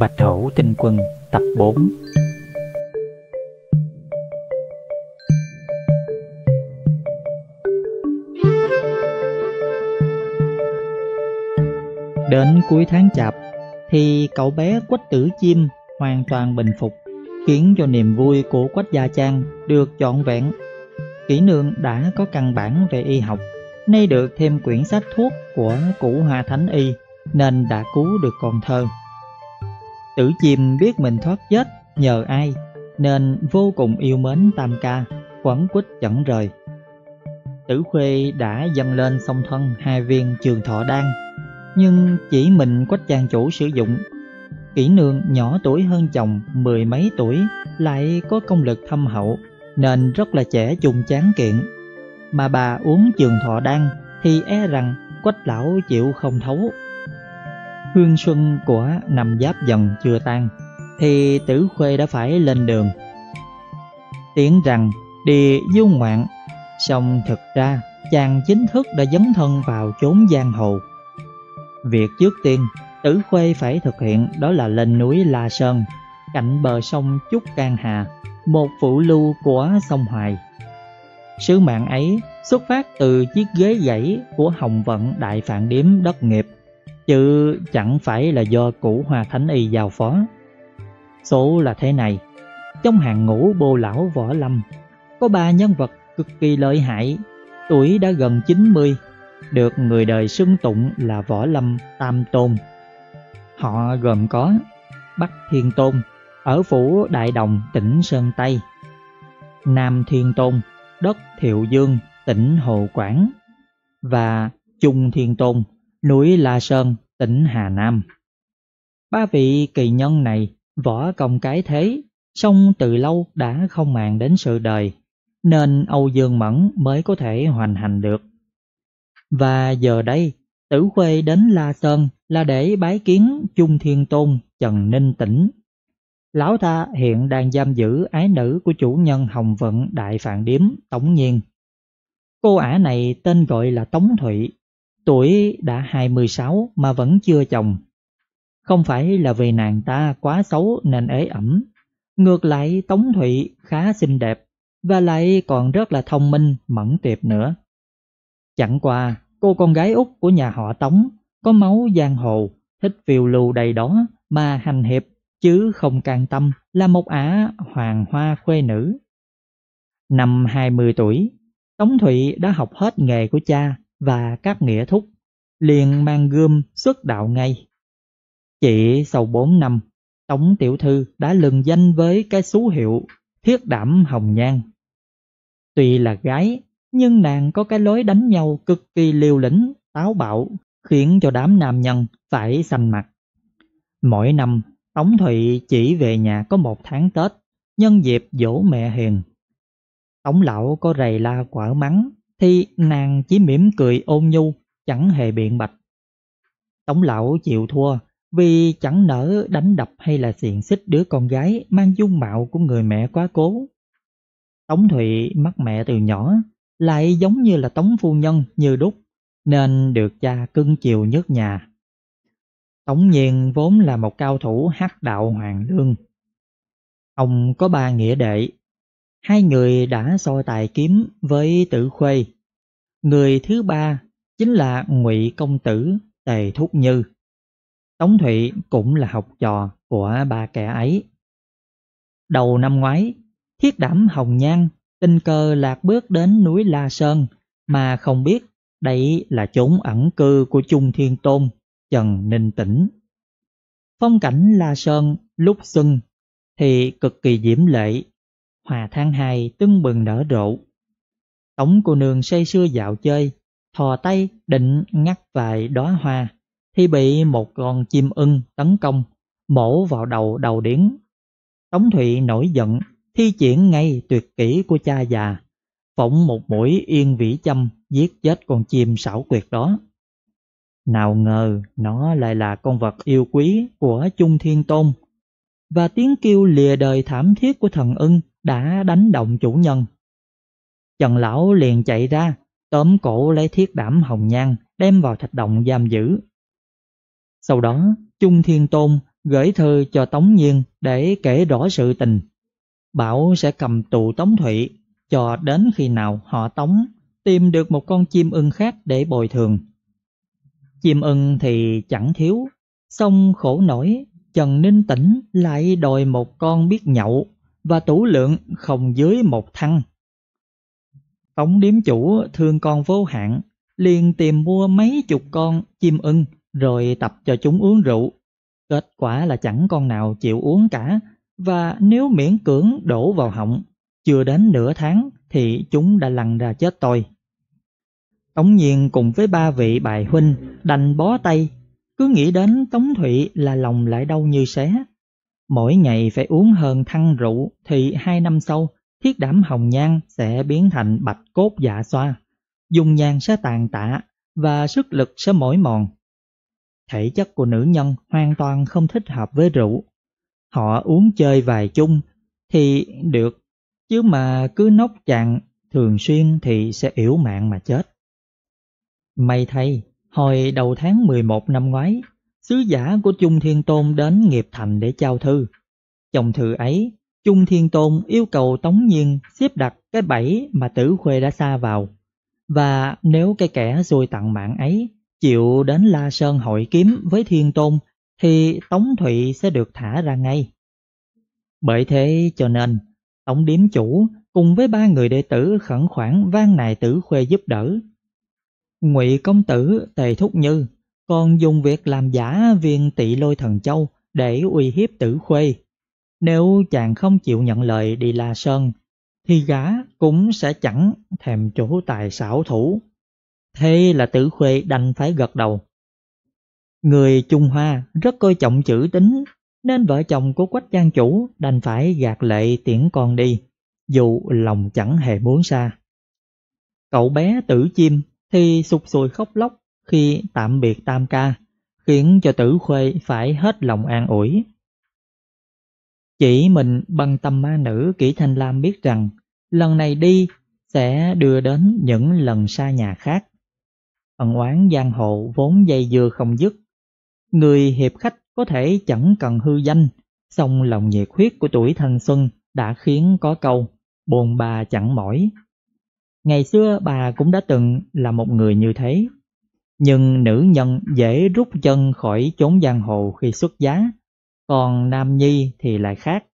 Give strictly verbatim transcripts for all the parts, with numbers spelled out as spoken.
Bạch Hổ Tinh Quân tập bốn. Đến cuối tháng Chạp thì cậu bé Quách Tử Chiêm hoàn toàn bình phục, khiến cho niềm vui của Quách Gia Trang được trọn vẹn. Kỹ nương đã có căn bản về y học, nay được thêm quyển sách thuốc của cụ Hòa Thánh Y nên đã cứu được con thơ. Tử Chiêm biết mình thoát chết nhờ ai nên vô cùng yêu mến Tam Ca, quấn quýt chẳng rời. Tử Khuê đã dâng lên song thân hai viên trường thọ đan, nhưng chỉ mình Quách Trang chủ sử dụng. Kỹ nương nhỏ tuổi hơn chồng mười mấy tuổi, lại có công lực thâm hậu nên rất là trẻ chung chán kiện. Mà bà uống trường thọ đan thì e rằng Quách lão chịu không thấu. Hương xuân của năm Giáp Dần chưa tan thì Tử Khuê đã phải lên đường. Tiếng rằng đi du ngoạn, song thực ra chàng chính thức đã dấn thân vào chốn giang hồ. Việc trước tiên Tử Khuê phải thực hiện đó là lên núi La Sơn, cạnh bờ sông Trúc Can Hà, một phụ lưu của sông Hoài. Sứ mạng ấy xuất phát từ chiếc ghế gãy của Hồng Vận Đại Phạn Điếm Đất Nghiệp, chứ chẳng phải là do cụ Hòa Thánh Y giao phó. Số là thế này, trong hàng ngũ bô lão võ lâm có ba nhân vật cực kỳ lợi hại, tuổi đã gần chín mươi, được người đời xưng tụng là võ lâm tam tôn. Họ gồm có Bắc Thiên Tôn ở phủ Đại Đồng tỉnh Sơn Tây, Nam Thiên Tôn đất Thiệu Dương tỉnh Hồ Quảng, và Chung Thiên Tôn núi La Sơn tỉnh Hà Nam. Ba vị kỳ nhân này võ công cái thế, song từ lâu đã không màng đến sự đời, nên Âu Dương Mẫn mới có thể hoành hành được. Và giờ đây Tử Khuê đến La Sơn là để bái kiến Chung Thiên Tôn Trần Ninh Tĩnh. Lão ta hiện đang giam giữ ái nữ của chủ nhân Hồng Vận Đại Phạn Điếm Tống Nhiên. Cô ả này tên gọi là Tống Thụy, tuổi đã hai mươi sáu mà vẫn chưa chồng. Không phải là vì nàng ta quá xấu nên ế ẩm, ngược lại Tống Thụy khá xinh đẹp và lại còn rất là thông minh mẫn tiệp nữa. Chẳng qua cô con gái út của nhà họ Tống có máu giang hồ, thích phiêu lưu đầy đó mà hành hiệp, chứ không can tâm là một ả hoàng hoa khuê nữ. Năm hai mươi tuổi, Tống Thụy đã học hết nghề của cha và các nghĩa thúc, liền mang gươm xuất đạo ngay. Chỉ sau bốn năm, Tống tiểu thư đã lừng danh với cái xú hiệu Thiết Đảm Hồng Nhan. Tuy là gái, nhưng nàng có cái lối đánh nhau cực kỳ liều lĩnh, táo bạo, khiến cho đám nam nhân phải xanh mặt. Mỗi năm, Tống Thụy chỉ về nhà có một tháng Tết, nhân dịp dỗ mẹ hiền. Tống lão có rầy la quở mắng thì nàng chỉ mỉm cười ôn nhu, chẳng hề biện bạch. Tống lão chịu thua vì chẳng nỡ đánh đập hay là xiềng xích đứa con gái mang dung mạo của người mẹ quá cố. Tống Thụy mắc mẹ từ nhỏ, lại giống như là Tống phu nhân như đúc, nên được cha cưng chiều nhất nhà. Tống Nhiên vốn là một cao thủ hắc đạo hoàng lương. Ông có ba nghĩa đệ, hai người đã so tài kiếm với Tử Khuê. Người thứ ba chính là Ngụy công tử Tề Thúc Như. Tống Thụy cũng là học trò của ba kẻ ấy. Đầu năm ngoái, Thiết Đảm Hồng Nhan tình cờ lạc bước đến núi La Sơn mà không biết đây là chốn ẩn cư của Chung Thiên Tôn Trần Ninh Tĩnh. Phong cảnh La Sơn lúc xuân thì cực kỳ diễm lệ, hoa tháng hai tưng bừng nở rộ. Tống cô nương say sưa dạo chơi, thò tay định ngắt vài đóa hoa thì bị một con chim ưng tấn công, mổ vào đầu đầu điếng. Tống Thụy nổi giận, thi triển ngay tuyệt kỹ của cha già, phỏng một mũi yên vĩ châm giết chết con chim xảo quyệt đó. Nào ngờ nó lại là con vật yêu quý của Chung Thiên Tôn, và tiếng kêu lìa đời thảm thiết của thần ưng đã đánh động chủ nhân. Trần lão liền chạy ra, tóm cổ lấy Thiết Đảm Hồng Nhan đem vào thạch động giam giữ. Sau đó Chung Thiên Tôn gửi thư cho Tống Nhiên để kể rõ sự tình. Bảo sẽ cầm tù Tống Thụy cho đến khi nào họ Tống tìm được một con chim ưng khác để bồi thường. Chim ưng thì chẳng thiếu, song khổ nổi Trần Ninh Tĩnh lại đòi một con biết nhậu và tủ lượng không dưới một thăng. Tống điếm chủ thương con vô hạn, liền tìm mua mấy chục con chim ưng rồi tập cho chúng uống rượu. Kết quả là chẳng con nào chịu uống cả, và nếu miễn cưỡng đổ vào họng, chưa đến nửa tháng thì chúng đã lăn ra chết tôi. Tống Nhiên cùng với ba vị bài huynh đành bó tay, cứ nghĩ đến Tống Thụy là lòng lại đau như xé. Mỗi ngày phải uống hơn thăng rượu thì hai năm sau, Thiết Đảm Hồng Nhan sẽ biến thành bạch cốt dạ xoa, dung nhan sẽ tàn tạ và sức lực sẽ mỏi mòn. Thể chất của nữ nhân hoàn toàn không thích hợp với rượu. Họ uống chơi vài chung thì được, chứ mà cứ nốc chạng thường xuyên thì sẽ yểu mạng mà chết. May thay, hồi đầu tháng mười một năm ngoái, sứ giả của Chung Thiên Tôn đến Nghiệp Thành để trao thư. Trong thư ấy, Chung Thiên Tôn yêu cầu Tống Nhiên xếp đặt cái bẫy mà Tử Khuê đã sa vào, và nếu cái kẻ xui tặng mạng ấy chịu đến La Sơn hội kiếm với Thiên Tôn thì Tống Thụy sẽ được thả ra ngay. Bởi thế cho nên tổng điếm chủ cùng với ba người đệ tử khẩn khoản van nài Tử Khuê giúp đỡ. Ngụy công tử Tề Thúc Như còn dùng việc làm giả viên Tị Lôi Thần Châu để uy hiếp Tử Khuê. Nếu chàng không chịu nhận lời đi La Sơn thì gã cũng sẽ chẳng thèm chỗ tài xảo thủ. Thế là Tử Khuê đành phải gật đầu. Người Trung Hoa rất coi trọng chữ tín, nên vợ chồng của Quách Trang chủ đành phải gạt lệ tiễn con đi, dù lòng chẳng hề muốn xa. Cậu bé Tử Chim thì sụt sùi khóc lóc khi tạm biệt tam ca, khiến cho Tử Khuê phải hết lòng an ủi. Chỉ mình băng tâm ma nữ Kỷ Thanh Lam biết rằng lần này đi sẽ đưa đến những lần xa nhà khác. Ân oán giang hồ vốn dây dưa không dứt. Người hiệp khách có thể chẳng cần hư danh, song lòng nhiệt huyết của tuổi thanh xuân đã khiến có câu bồn bà chẳng mỏi. Ngày xưa bà cũng đã từng là một người như thế, nhưng nữ nhân dễ rút chân khỏi chốn giang hồ khi xuất giá, còn nam nhi thì lại khác.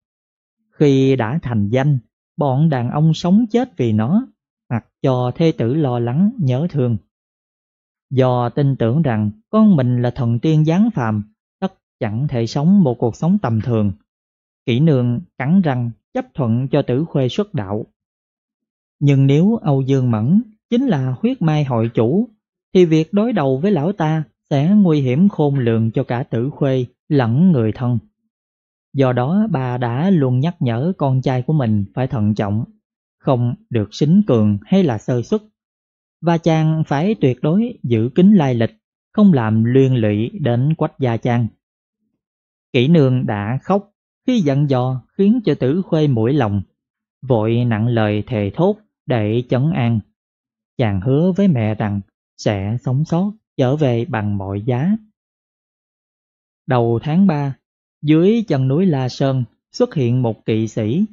Khi đã thành danh, bọn đàn ông sống chết vì nó, mặc cho thê tử lo lắng nhớ thương. Do tin tưởng rằng con mình là thần tiên giáng phàm, tất chẳng thể sống một cuộc sống tầm thường, Kỷ Nương cắn răng chấp thuận cho Tử Khuê xuất đạo. Nhưng nếu Âu Dương Mẫn chính là huyết mai hội chủ, thì việc đối đầu với lão ta sẽ nguy hiểm khôn lường cho cả Tử Khuê lẫn người thân. Do đó bà đã luôn nhắc nhở con trai của mình phải thận trọng, không được xính cường hay là sơ suất, và chàng phải tuyệt đối giữ kín lai lịch, không làm liên lụy đến Quách gia chàng. Kỷ Nương đã khóc khi dặn dò khiến cho Tử Khuê mũi lòng, vội nặng lời thề thốt để trấn an. Chàng hứa với mẹ rằng sẽ sống sót trở về bằng mọi giá. Đầu tháng ba, dưới chân núi La Sơn xuất hiện một kỵ sĩ.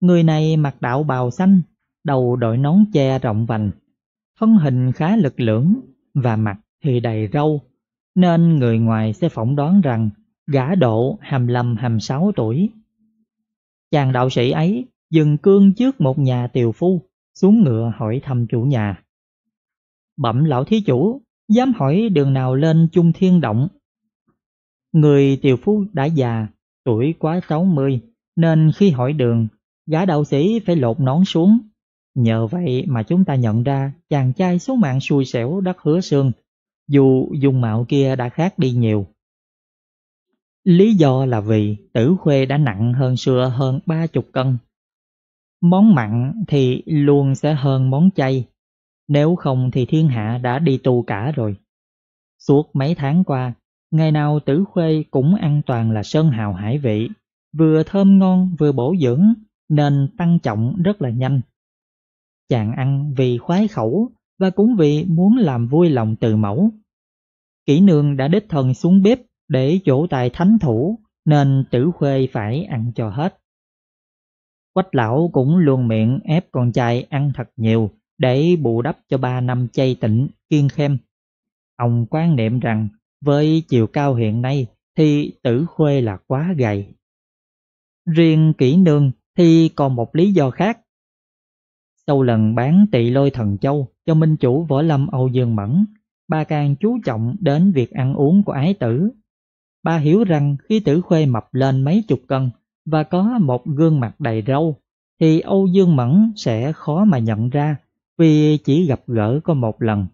Người này mặc đạo bào xanh, đầu đội nón che rộng vành, thân hình khá lực lưỡng và mặt thì đầy râu, nên người ngoài sẽ phỏng đoán rằng gã độ hai mươi lăm hai mươi sáu tuổi. Chàng đạo sĩ ấy dừng cương trước một nhà tiều phu, xuống ngựa hỏi thăm chủ nhà. Bẩm lão thí chủ, dám hỏi đường nào lên Chung Thiên Động? Người tiều phu đã già, tuổi quá sáu mươi, nên khi hỏi đường, gã đạo sĩ phải lột nón xuống. Nhờ vậy mà chúng ta nhận ra chàng trai số mạng xui xẻo đất Hứa Xương, dù dung mạo kia đã khác đi nhiều. Lý do là vì Tử Khuê đã nặng hơn xưa hơn ba mươi cân. Món mặn thì luôn sẽ hơn món chay, nếu không thì thiên hạ đã đi tu cả rồi. Suốt mấy tháng qua, ngày nào Tử Khuê cũng ăn toàn là sơn hào hải vị, vừa thơm ngon vừa bổ dưỡng, nên tăng trọng rất là nhanh. Chàng ăn vì khoái khẩu và cũng vì muốn làm vui lòng từ mẫu. Kỷ Nương đã đích thân xuống bếp để chỗ tài thánh thủ nên Tử Khuê phải ăn cho hết. Quách lão cũng luôn miệng ép con trai ăn thật nhiều để bù đắp cho ba năm chay tịnh kiêng khem. Ông quan niệm rằng với chiều cao hiện nay thì Tử Khuê là quá gầy. Riêng Kỹ Nương thì còn một lý do khác. Sau lần bán Tỵ Lôi Thần Châu cho minh chủ Võ Lâm Âu Dương Mẫn, ba càng chú trọng đến việc ăn uống của ái tử. Ba hiểu rằng khi Tử Khuê mập lên mấy chục cân và có một gương mặt đầy râu, thì Âu Dương Mẫn sẽ khó mà nhận ra vì chỉ gặp gỡ có một lần.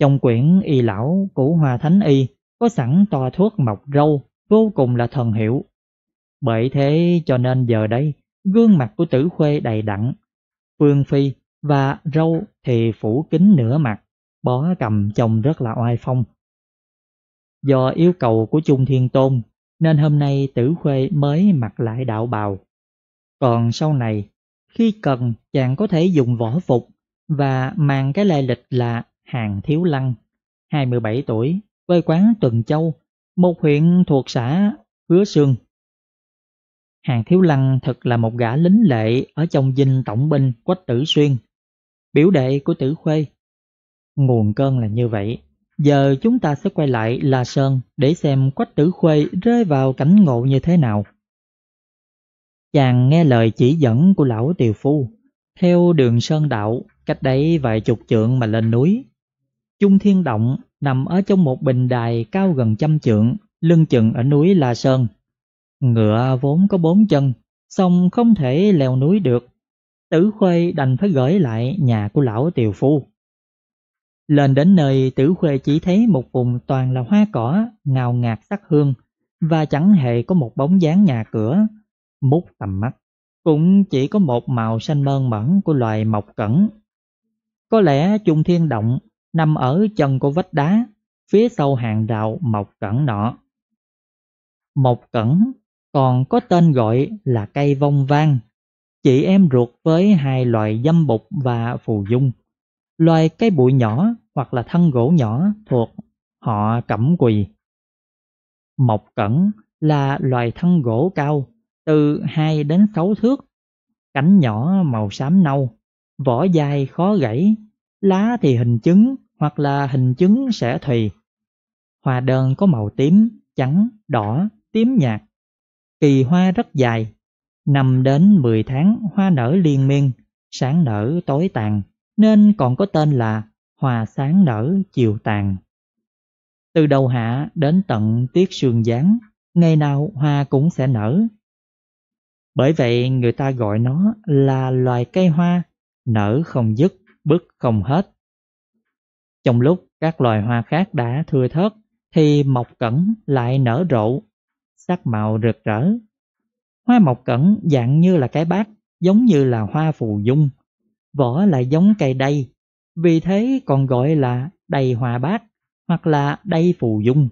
Trong quyển Y Lão của Hòa Thánh Y có sẵn toa thuốc mọc râu vô cùng là thần hiệu. Bởi thế cho nên giờ đây, gương mặt của Tử Khuê đầy đặn, phương phi và râu thì phủ kín nửa mặt, bó cầm trông rất là oai phong. Do yêu cầu của Chung Thiên Tôn nên hôm nay Tử Khuê mới mặc lại đạo bào. Còn sau này, khi cần chàng có thể dùng võ phục và mang cái lai lịch là Hạng Thiếu Lăng, hai mươi bảy tuổi, quê quán Tuần Châu, một huyện thuộc xã Hứa Xương. Hạng Thiếu Lăng thật là một gã lính lệ ở trong dinh tổng binh Quách Tử Xuyên, biểu đệ của Tử Khuê. Nguồn cơn là như vậy. Giờ chúng ta sẽ quay lại La Sơn để xem Quách Tử Khuê rơi vào cảnh ngộ như thế nào. Chàng nghe lời chỉ dẫn của lão tiều phu, theo đường sơn đạo cách đấy vài chục trượng mà lên núi. Chung Thiên Động nằm ở trong một bình đài cao gần trăm trượng, lưng chừng ở núi La Sơn. Ngựa vốn có bốn chân, song không thể leo núi được. Tử Khuê đành phải gửi lại nhà của lão tiều phu. Lên đến nơi, Tử Khuê chỉ thấy một vùng toàn là hoa cỏ, ngào ngạt sắc hương, và chẳng hề có một bóng dáng nhà cửa. Mút tầm mắt, cũng chỉ có một màu xanh mơn mởn của loài mộc cẩn. Có lẽ Chung Thiên Động nằm ở chân của vách đá, phía sau hàng rào mộc cẩn nọ. Mộc cẩn còn có tên gọi là cây vong vang, chị em ruột với hai loài dâm bục và phù dung. Loài cây bụi nhỏ hoặc là thân gỗ nhỏ thuộc họ cẩm quỳ. Mộc cẩn là loài thân gỗ cao, từ hai đến sáu thước, cánh nhỏ màu xám nâu, vỏ dai khó gãy, lá thì hình trứng hoặc là hình trứng sẽ thùy. Hoa đơn có màu tím, trắng, đỏ, tím nhạt. Kỳ hoa rất dài, năm đến mười tháng hoa nở liên miên, sáng nở tối tàn, nên còn có tên là hoa sáng nở chiều tàn. Từ đầu hạ đến tận tiết sương giáng, ngày nào hoa cũng sẽ nở. Bởi vậy người ta gọi nó là loài cây hoa, nở không dứt, bứt không hết. Trong lúc các loài hoa khác đã thưa thớt, thì mộc cẩn lại nở rộ, sắc màu rực rỡ. Hoa mộc cẩn dạng như là cái bát, giống như là hoa phù dung. Vỏ lại giống cây đay, vì thế còn gọi là đay hoa bát hoặc là đay phù dung.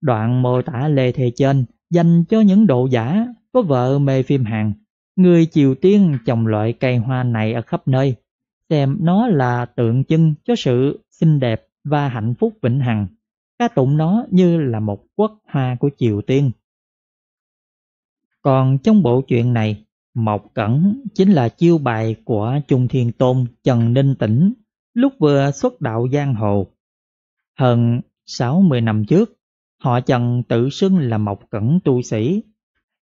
Đoạn mô tả lề thề trên dành cho những độ giả có vợ mê phim Hàn, người Triều Tiên trồng loại cây hoa này ở khắp nơi, xem nó là tượng trưng cho sự xinh đẹp và hạnh phúc vĩnh hằng, ca tụng nó như là một quốc hoa của Triều Tiên. Còn trong bộ truyện này, mộc cẩn chính là chiêu bài của Chung Thiên Tôn Trần Ninh Tĩnh lúc vừa xuất đạo giang hồ. Hơn sáu mươi năm trước, họ Trần tự xưng là mộc cẩn tu sĩ.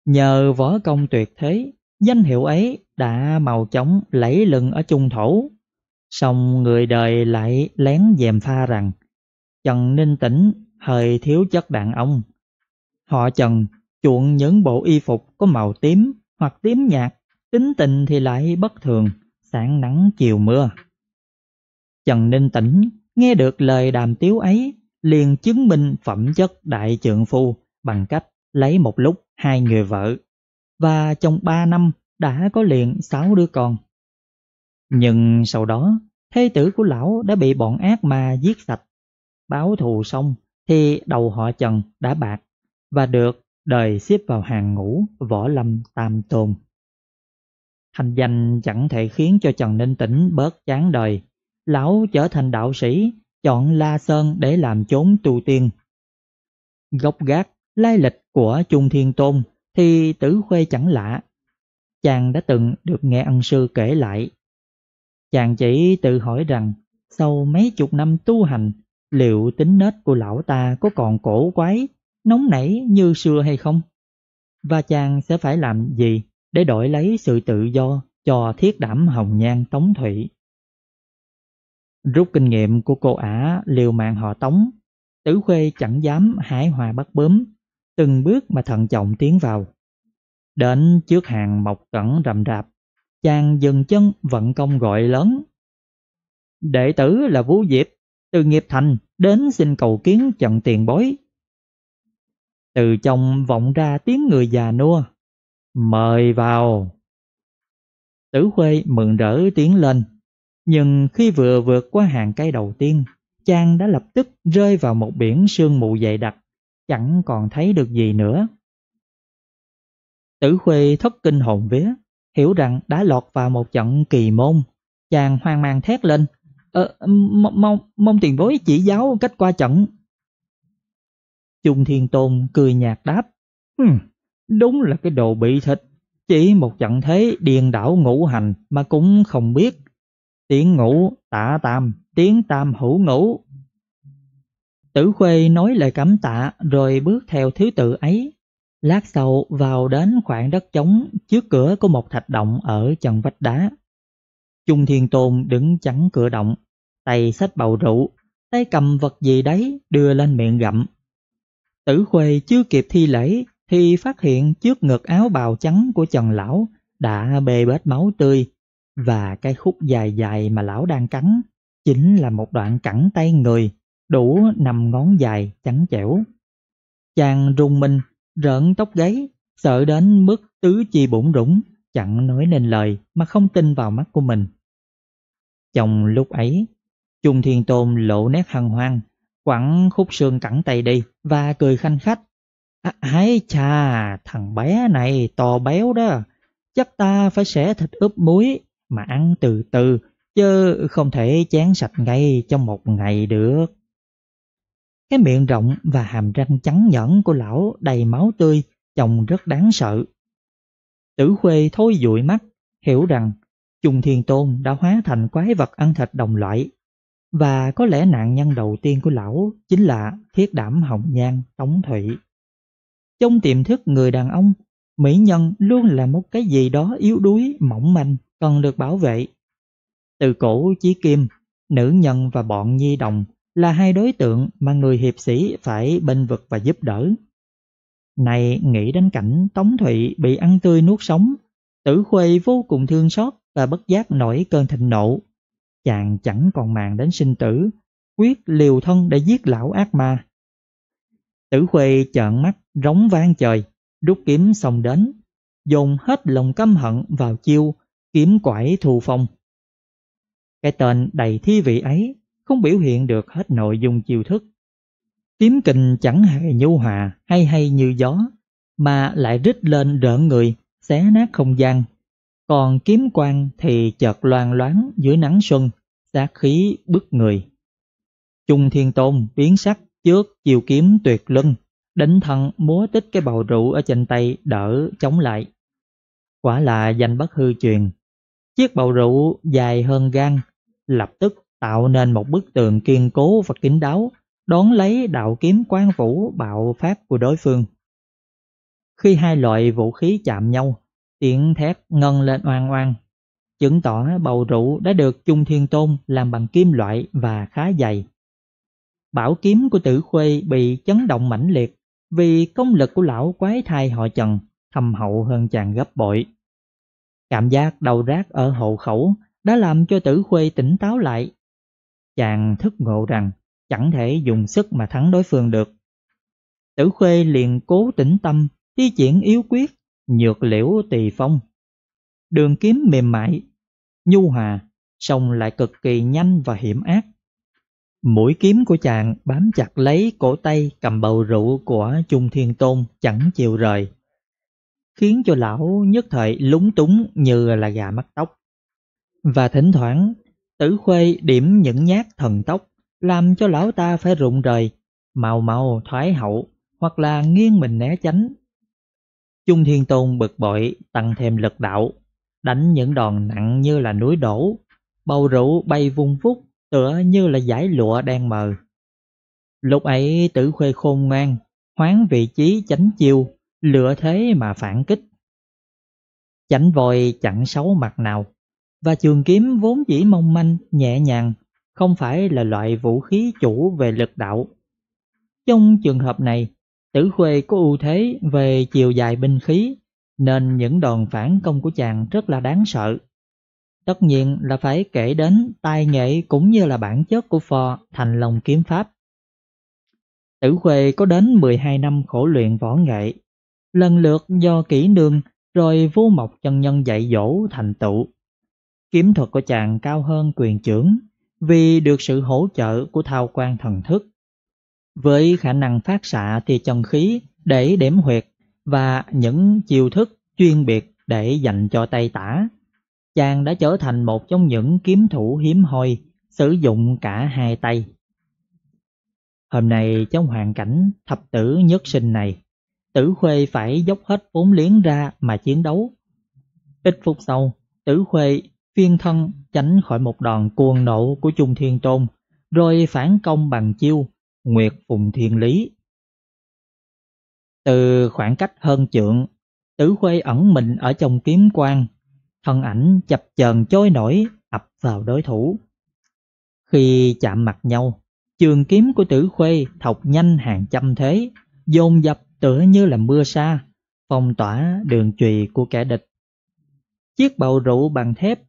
Nhờ võ công tuyệt thế, danh hiệu ấy đã mau chóng lẫy lừng ở trung thổ. Song người đời lại lén dèm pha rằng Trần Ninh Tĩnh hơi thiếu chất đàn ông. Họ Trần chuộng những bộ y phục có màu tím hoặc tím nhạt, tính tình thì lại bất thường, sáng nắng chiều mưa. Trần Ninh Tĩnh nghe được lời đàm tiếu ấy, liền chứng minh phẩm chất đại trượng phu bằng cách lấy một lúc hai người vợ, và trong ba năm đã có liền sáu đứa con. Nhưng sau đó, thê tử của lão đã bị bọn ác ma giết sạch. Báo thù xong thì đầu họ Trần đã bạc và được đời xếp vào hàng ngũ Võ Lâm Tam Tôn. Thành danh chẳng thể khiến cho Trần Ninh Tĩnh bớt chán đời. Lão trở thành đạo sĩ, chọn La Sơn để làm chốn tu tiên. Gốc gác lai lịch của Chung Thiên Tôn thì Tử Khuê chẳng lạ. Chàng đã từng được nghe ân sư kể lại. Chàng chỉ tự hỏi rằng sau mấy chục năm tu hành, liệu tính nết của lão ta có còn cổ quái, nóng nảy như xưa hay không? Và chàng sẽ phải làm gì để đổi lấy sự tự do cho Thiết Đảm Hồng Nhan Tống Thụy? Rút kinh nghiệm của cô ả liều mạng họ Tống, Tử Khuê chẳng dám hái hòa bắt bướm, từng bước mà thận trọng tiến vào. Đến trước hàng Mộc Cẩn rầm rạp, chàng dừng chân vận công gọi lớn. Đệ tử là Vũ Diệp, từ Nghiệp Thành đến xin cầu kiến Trần tiền bối. Từ trong vọng ra tiếng người già nua. Mời vào. Tử Khuê mừng rỡ tiến lên, nhưng khi vừa vượt qua hàng cây đầu tiên, chàng đã lập tức rơi vào một biển sương mù dày đặc, chẳng còn thấy được gì nữa. Tử Khuê thất kinh hồn vía, hiểu rằng đã lọt vào một trận kỳ môn. Chàng hoang mang thét lên, ờ, mong, mong tiền bối chỉ giáo cách qua trận. Chung Thiên Tôn cười nhạt đáp, hm, đúng là cái đồ bị thịt, chỉ một trận thế điên đảo ngũ hành mà cũng không biết. Tiếng ngũ tạ tam, tiếng tam hữu ngũ. Tử Khuê nói lời cảm tạ rồi bước theo thứ tự ấy. Lát sau vào đến khoảng đất trống trước cửa của một thạch động ở trần vách đá. Chung Thiên Tôn đứng chắn cửa động, tay xách bầu rượu, tay cầm vật gì đấy đưa lên miệng gặm. Tử Khuê chưa kịp thi lễ thì phát hiện trước ngực áo bào trắng của Trần lão đã bê bết máu tươi, và cái khúc dài dài mà lão đang cắn chính là một đoạn cẳng tay người đủ năm ngón dài trắng trẻo. Chàng rùng mình, rợn tóc gáy, sợ đến mức tứ chi bủn rủn, chẳng nói nên lời mà không tin vào mắt của mình. Trong lúc ấy, Chung Thiên Tôn lộ nét hân hoan, quẳng khúc xương cẳng tay đi và cười khanh khách. À, hái chà, thằng bé này to béo đó, chắc ta phải xẻ thịt ướp muối mà ăn từ từ, chứ không thể chán sạch ngay trong một ngày được. Cái miệng rộng và hàm răng trắng nhẫn của lão đầy máu tươi trông rất đáng sợ. Tử Khuê thôi dụi mắt, hiểu rằng Chung Thiên Tôn đã hóa thành quái vật ăn thịt đồng loại, và có lẽ nạn nhân đầu tiên của lão chính là Thiết Đảm Hồng Nhan Tống Thụy. Trong tiềm thức người đàn ông, mỹ nhân luôn là một cái gì đó yếu đuối, mỏng manh, cần được bảo vệ. Từ cổ chí kim, nữ nhân và bọn nhi đồng là hai đối tượng mà người hiệp sĩ phải bênh vực và giúp đỡ. Này nghĩ đến cảnh Tống Thụy bị ăn tươi nuốt sống, Tử Khuê vô cùng thương xót và bất giác nổi cơn thịnh nộ. Chàng chẳng còn màng đến sinh tử, quyết liều thân để giết lão ác ma. Tử Khuê trợn mắt rống vang trời, rút kiếm xông đến, dồn hết lòng căm hận vào chiêu kiếm quải thù phong. Cái tên đầy thi vị ấy không biểu hiện được hết nội dung chiêu thức. Kiếm kình chẳng hề nhu hòa hay hay như gió, mà lại rít lên rợn người, xé nát không gian. Còn kiếm quang thì chợt loang loáng dưới nắng xuân, sát khí bức người. Chung Thiên Tôn biến sắc trước chiêu kiếm tuyệt luân, đánh thẳng múa tích cái bầu rượu ở trên tay đỡ chống lại. Quả là danh bất hư truyền. Chiếc bầu rượu dài hơn gan, lập tức tạo nên một bức tường kiên cố và kín đáo, đón lấy đạo kiếm quang vũ bạo phát của đối phương. Khi hai loại vũ khí chạm nhau, tiếng thét ngân lên oang oang, chứng tỏ bầu rượu đã được Chung Thiên Tôn làm bằng kim loại và khá dày. Bảo kiếm của Tử Khuê bị chấn động mãnh liệt vì công lực của lão quái thai họ Trần thâm hậu hơn chàng gấp bội. Cảm giác đau rát ở hậu khẩu đã làm cho Tử Khuê tỉnh táo lại. Chàng thức ngộ rằng chẳng thể dùng sức mà thắng đối phương được. Tử Khuê liền cố tĩnh tâm, thi triển yếu quyết, nhược liễu tỳ phong. Đường kiếm mềm mại, nhu hòa, song lại cực kỳ nhanh và hiểm ác. Mũi kiếm của chàng bám chặt lấy cổ tay cầm bầu rượu của Chung Thiên Tôn chẳng chịu rời, khiến cho lão nhất thời lúng túng như là gà mắc tóc. Và thỉnh thoảng, Tử Khuê điểm những nhát thần tốc, làm cho lão ta phải rụng rời, mau mau thoái hậu, hoặc là nghiêng mình né tránh. Chung Thiên Tôn bực bội tăng thêm lực đạo, đánh những đòn nặng như là núi đổ, bầu rượu bay vung vút tựa như là dải lụa đen mờ. Lúc ấy Tử Khuê khôn ngoan, hoán vị trí tránh chiêu, lựa thế mà phản kích. Chảnh vòi chẳng xấu mặt nào, và trường kiếm vốn chỉ mong manh, nhẹ nhàng, không phải là loại vũ khí chủ về lực đạo. Trong trường hợp này, Tử Khuê có ưu thế về chiều dài binh khí, nên những đòn phản công của chàng rất là đáng sợ. Tất nhiên là phải kể đến tài nghệ cũng như là bản chất của phò Thành Long kiếm pháp. Tử Khuê có đến mười hai năm khổ luyện võ nghệ, lần lượt do kỹ nương rồi Vô Mộc chân nhân dạy dỗ thành tựu. Kiếm thuật của chàng cao hơn quyền trưởng vì được sự hỗ trợ của thao quan thần thức. Với khả năng phát xạ tia chân khí để đếm huyệt và những chiêu thức chuyên biệt để dành cho tay tả, chàng đã trở thành một trong những kiếm thủ hiếm hoi sử dụng cả hai tay. Hôm nay trong hoàn cảnh thập tử nhất sinh này, Tử Khuê phải dốc hết vốn liếng ra mà chiến đấu. Ít phút sau, Tử Khuê phiên thân tránh khỏi một đòn cuồng nộ của Chung Thiên Tôn, rồi phản công bằng chiêu Nguyệt Phùng Thiên Lý. Từ khoảng cách hơn trượng, Tử Khuê ẩn mình ở trong kiếm quang, thân ảnh chập chờn trôi nổi ập vào đối thủ. Khi chạm mặt nhau, trường kiếm của Tử Khuê thọc nhanh hàng trăm thế, dồn dập tựa như là mưa sa, phong tỏa đường chùy của kẻ địch. Chiếc bầu rượu bằng thép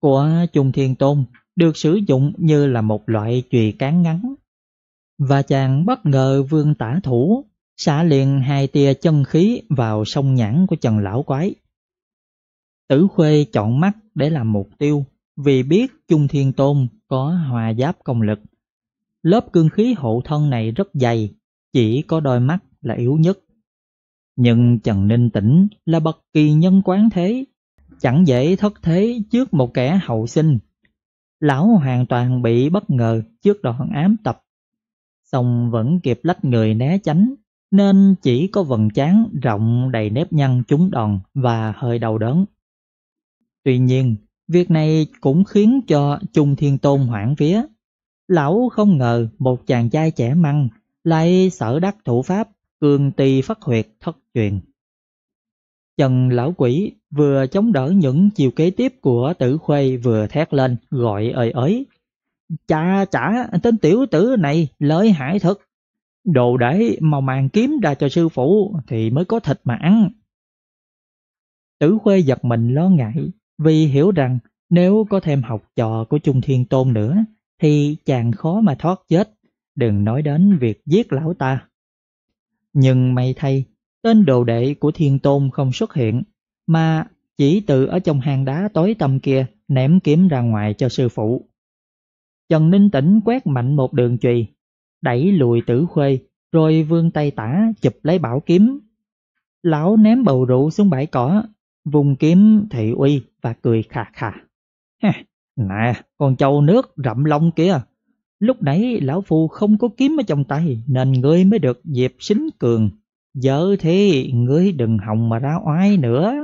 của Chung Thiên Tôn được sử dụng như là một loại chùy cán ngắn, và chàng bất ngờ vươn tả thủ, xả liền hai tia chân khí vào sông nhãn của Trần lão quái. Tử Khuê chọn mắt để làm mục tiêu, vì biết Chung Thiên Tôn có hòa giáp công lực. Lớp cương khí hộ thân này rất dày, chỉ có đôi mắt là yếu nhất. Nhưng Trần Ninh Tĩnh là bậc kỳ nhân quán thế, chẳng dễ thất thế trước một kẻ hậu sinh. Lão hoàn toàn bị bất ngờ trước đòn ám tập, song vẫn kịp lách người né tránh, nên chỉ có vầng trán rộng đầy nếp nhăn trúng đòn và hơi đau đớn. Tuy nhiên, việc này cũng khiến cho Chung Thiên Tôn hoảng vía. Lão không ngờ một chàng trai trẻ măng lại sở đắc thủ pháp cường tì phát huyệt thất truyền. Trần lão quỷ vừa chống đỡ những chiều kế tiếp của Tử Khuê vừa thét lên gọi ơi ới: "Chà chả, tên tiểu tử này lợi hại thật. Đồ để mà màn kiếm ra cho sư phụ thì mới có thịt mà ăn." Tử Khuê giật mình lo ngại, vì hiểu rằng nếu có thêm học trò của Chung Thiên Tôn nữa thì chàng khó mà thoát chết, đừng nói đến việc giết lão ta. Nhưng may thay, tên đồ đệ của Thiên Tôn không xuất hiện, mà chỉ tự ở trong hang đá tối tăm kia ném kiếm ra ngoài cho sư phụ. Trần Ninh Tĩnh quét mạnh một đường chùy, đẩy lùi Tử Khuê, rồi vươn tay tả chụp lấy bảo kiếm. Lão ném bầu rượu xuống bãi cỏ, vùng kiếm thị uy và cười khà khà: "Nè, con trâu nước rậm lông kia, lúc nãy lão phu không có kiếm ở trong tay nên ngươi mới được dịp xính cường. Giờ thế ngươi đừng hòng mà ra oai nữa."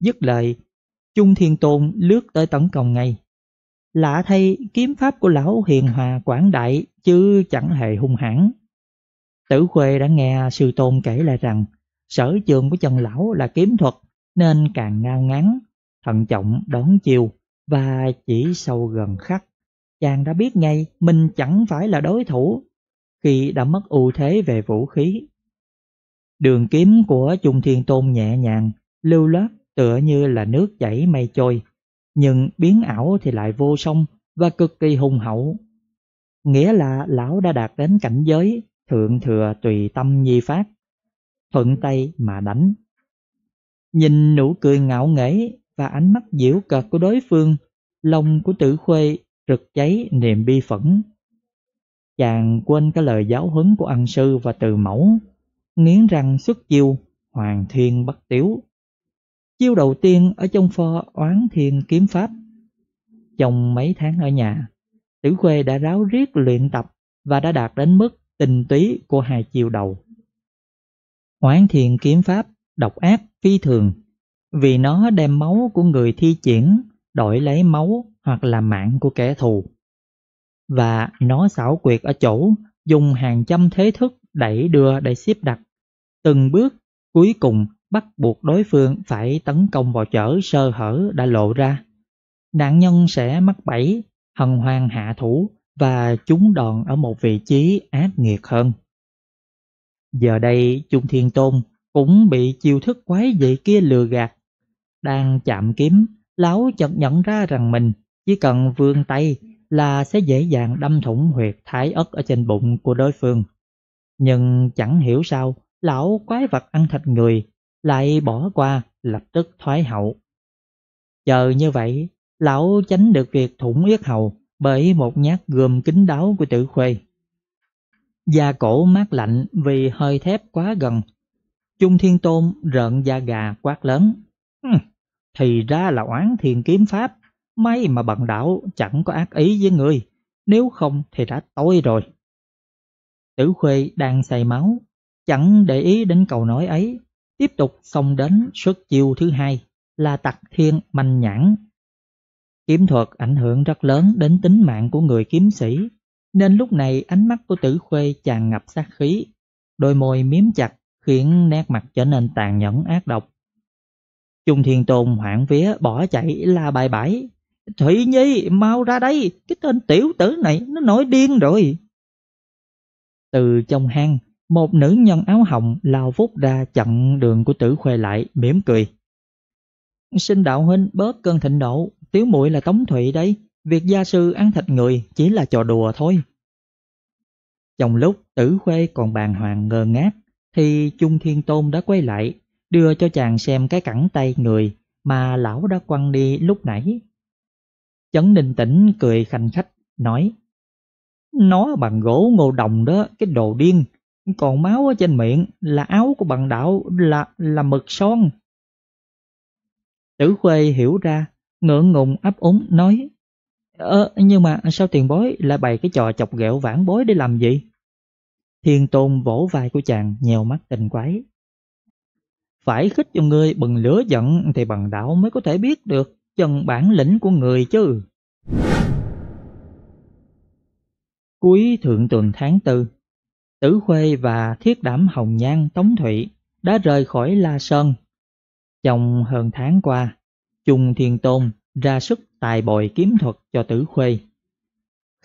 Dứt lời, Chung Thiên Tôn lướt tới tấn công ngay. Lạ thay, kiếm pháp của lão hiền hòa quảng đại chứ chẳng hề hung hãn. Tử Khuê đã nghe sư tôn kể lại rằng sở trường của Trần lão là kiếm thuật, nên càng ngao ngán, thận trọng đón chiêu, và chỉ sau gần khắc, chàng đã biết ngay mình chẳng phải là đối thủ khi đã mất ưu thế về vũ khí. Đường kiếm của Chung Thiên Tôn nhẹ nhàng, lưu loát tựa như là nước chảy mây trôi, nhưng biến ảo thì lại vô song và cực kỳ hùng hậu. Nghĩa là lão đã đạt đến cảnh giới thượng thừa tùy tâm nhi phát, thuận tay mà đánh. Nhìn nụ cười ngạo nghễ và ánh mắt giễu cợt của đối phương, lòng của Tử Khuê rực cháy niềm bi phẫn. Chàng quên cái lời giáo huấn của ân sư và từ mẫu, nghiến răng xuất chiêu hoàng thiên bất tiếu. Chiêu đầu tiên ở trong pho Oán Thiên kiếm pháp. Trong mấy tháng ở nhà, Tử Khuê đã ráo riết luyện tập và đã đạt đến mức tinh túy của hai chiêu đầu. Hoán Thiên kiếm pháp độc ác phi thường, vì nó đem máu của người thi triển đổi lấy máu hoặc là mạng của kẻ thù. Và nó xảo quyệt ở chỗ dùng hàng trăm thế thức đẩy đưa để xếp đặt, từng bước cuối cùng bắt buộc đối phương phải tấn công vào chỗ sơ hở đã lộ ra. Nạn nhân sẽ mắc bẫy, hân hoan hạ thủ và trúng đòn ở một vị trí ác nghiệt hơn. Giờ đây Chung Thiên Tôn cũng bị chiêu thức quái dị kia lừa gạt. Đang chạm kiếm, lão chợt nhận ra rằng mình chỉ cần vươn tay là sẽ dễ dàng đâm thủng huyệt thái ất ở trên bụng của đối phương. Nhưng chẳng hiểu sao lão quái vật ăn thịt người lại bỏ qua, lập tức thoái hậu. Chờ như vậy, lão tránh được việc thủng yết hầu bởi một nhát gươm kín đáo của Tử Khuê. Da cổ mát lạnh vì hơi thép quá gần. Chung Thiên Tôn rợn da gà quát lớn. Thì ra là Oán Thiên kiếm pháp, may mà bần đạo chẳng có ác ý với người, nếu không thì đã tối rồi. Tử Khuê đang say máu, chẳng để ý đến câu nói ấy, tiếp tục xông đến xuất chiêu thứ hai là Tặc Thiên Manh Nhãn. Kiếm thuật ảnh hưởng rất lớn đến tính mạng của người kiếm sĩ, nên lúc này ánh mắt của Tử Khuê tràn ngập sát khí, đôi môi miếm chặt khiến nét mặt trở nên tàn nhẫn ác độc. Chung Thiên Tôn hoảng vía bỏ chạy la bài bãi. Thụy Nhi, mau ra đây, cái tên tiểu tử này nó nổi điên rồi. Từ trong hang, một nữ nhân áo hồng lao vút ra chặn đường của Tử Khuê lại, mỉm cười. Xin đạo huynh bớt cơn thịnh nộ, tiểu muội là Tống Thụy đây, việc gia sư ăn thịt người chỉ là trò đùa thôi. Trong lúc Tử Khuê còn bàng hoàng ngơ ngác, thì Chung Thiên Tôn đã quay lại, đưa cho chàng xem cái cẳng tay người mà lão đã quăng đi lúc nãy. Chấn Ninh Tĩnh cười khanh khách, nói. Nó bằng gỗ ngô đồng đó, cái đồ điên, còn máu ở trên miệng là áo của bần đạo, là, là mực son. Tử Khuê hiểu ra, ngượng ngùng ấp úng nói. Ờ, nhưng mà sao tiền bối lại bày cái trò chọc ghẹo vãn bối để làm gì? Thiên Tôn vỗ vai của chàng, nhèo mắt tình quái. Phải khích cho ngươi bừng lửa giận thì bần đạo mới có thể biết được chân bản lĩnh của người chứ. Cuối thượng tuần tháng tư, Tử Khuê và Thiết Đảm Hồng Nhan Tống Thụy đã rời khỏi La Sơn. Trong hơn tháng qua, Chung Thiên Tôn ra sức tài bồi kiếm thuật cho Tử Khuê.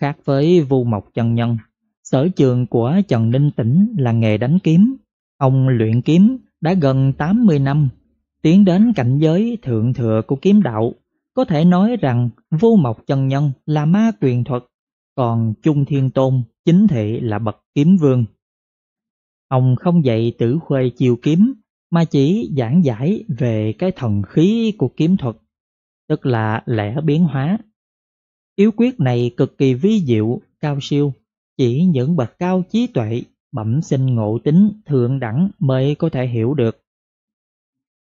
Khác với Vu Mộc Chân Nhân, sở trường của Trần Ninh Tĩnh là nghề đánh kiếm. Ông luyện kiếm đã gần tám mươi năm, tiến đến cảnh giới thượng thừa của kiếm đạo. Có thể nói rằng Vu Mộc Chân Nhân là ma quyền thuật, còn Chung Thiên Tôn chính thị là bậc kiếm vương. Ông không dạy Tử Khuê chiêu kiếm, mà chỉ giảng giải về cái thần khí của kiếm thuật, tức là lẽ biến hóa. Yếu quyết này cực kỳ vi diệu, cao siêu, chỉ những bậc cao trí tuệ, bẩm sinh ngộ tính thượng đẳng mới có thể hiểu được.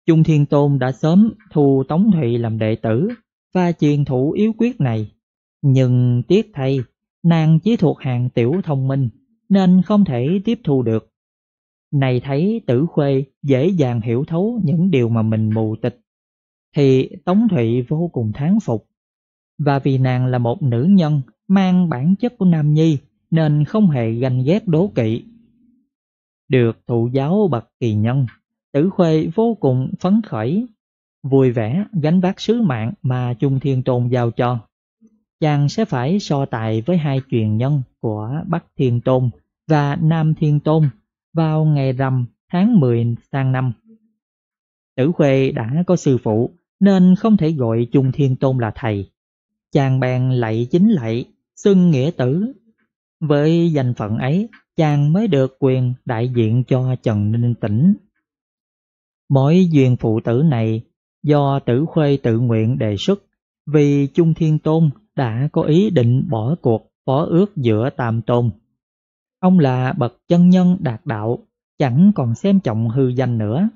Chung Thiên Tôn đã sớm thu Tống Thụy làm đệ tử và truyền thụ yếu quyết này, nhưng tiếc thay nàng chỉ thuộc hàng tiểu thông minh nên không thể tiếp thu được. Này thấy Tử Khuê dễ dàng hiểu thấu những điều mà mình mù tịch, thì Tống Thụy vô cùng thán phục. Và vì nàng là một nữ nhân mang bản chất của nam nhi nên không hề ganh ghét đố kỵ. Được thụ giáo bậc kỳ nhân, Tử Khuê vô cùng phấn khởi, vui vẻ gánh vác sứ mạng mà Chung Thiên Tôn giao cho. Chàng sẽ phải so tài với hai truyền nhân của Bắc Thiên Tôn và Nam Thiên Tôn vào ngày rằm tháng mười sang năm. Tử Khuê đã có sư phụ nên không thể gọi Chung Thiên Tôn là thầy. Chàng bèn lạy chính lạy, xưng nghĩa tử. Với danh phận ấy, chàng mới được quyền đại diện cho Trần Ninh Tĩnh. Mối duyên phụ tử này do Tử Khuê tự nguyện đề xuất, vì Chung Thiên Tôn đã có ý định bỏ cuộc phó ước giữa tam tôn. Ông là bậc chân nhân đạt đạo, chẳng còn xem trọng hư danh nữa.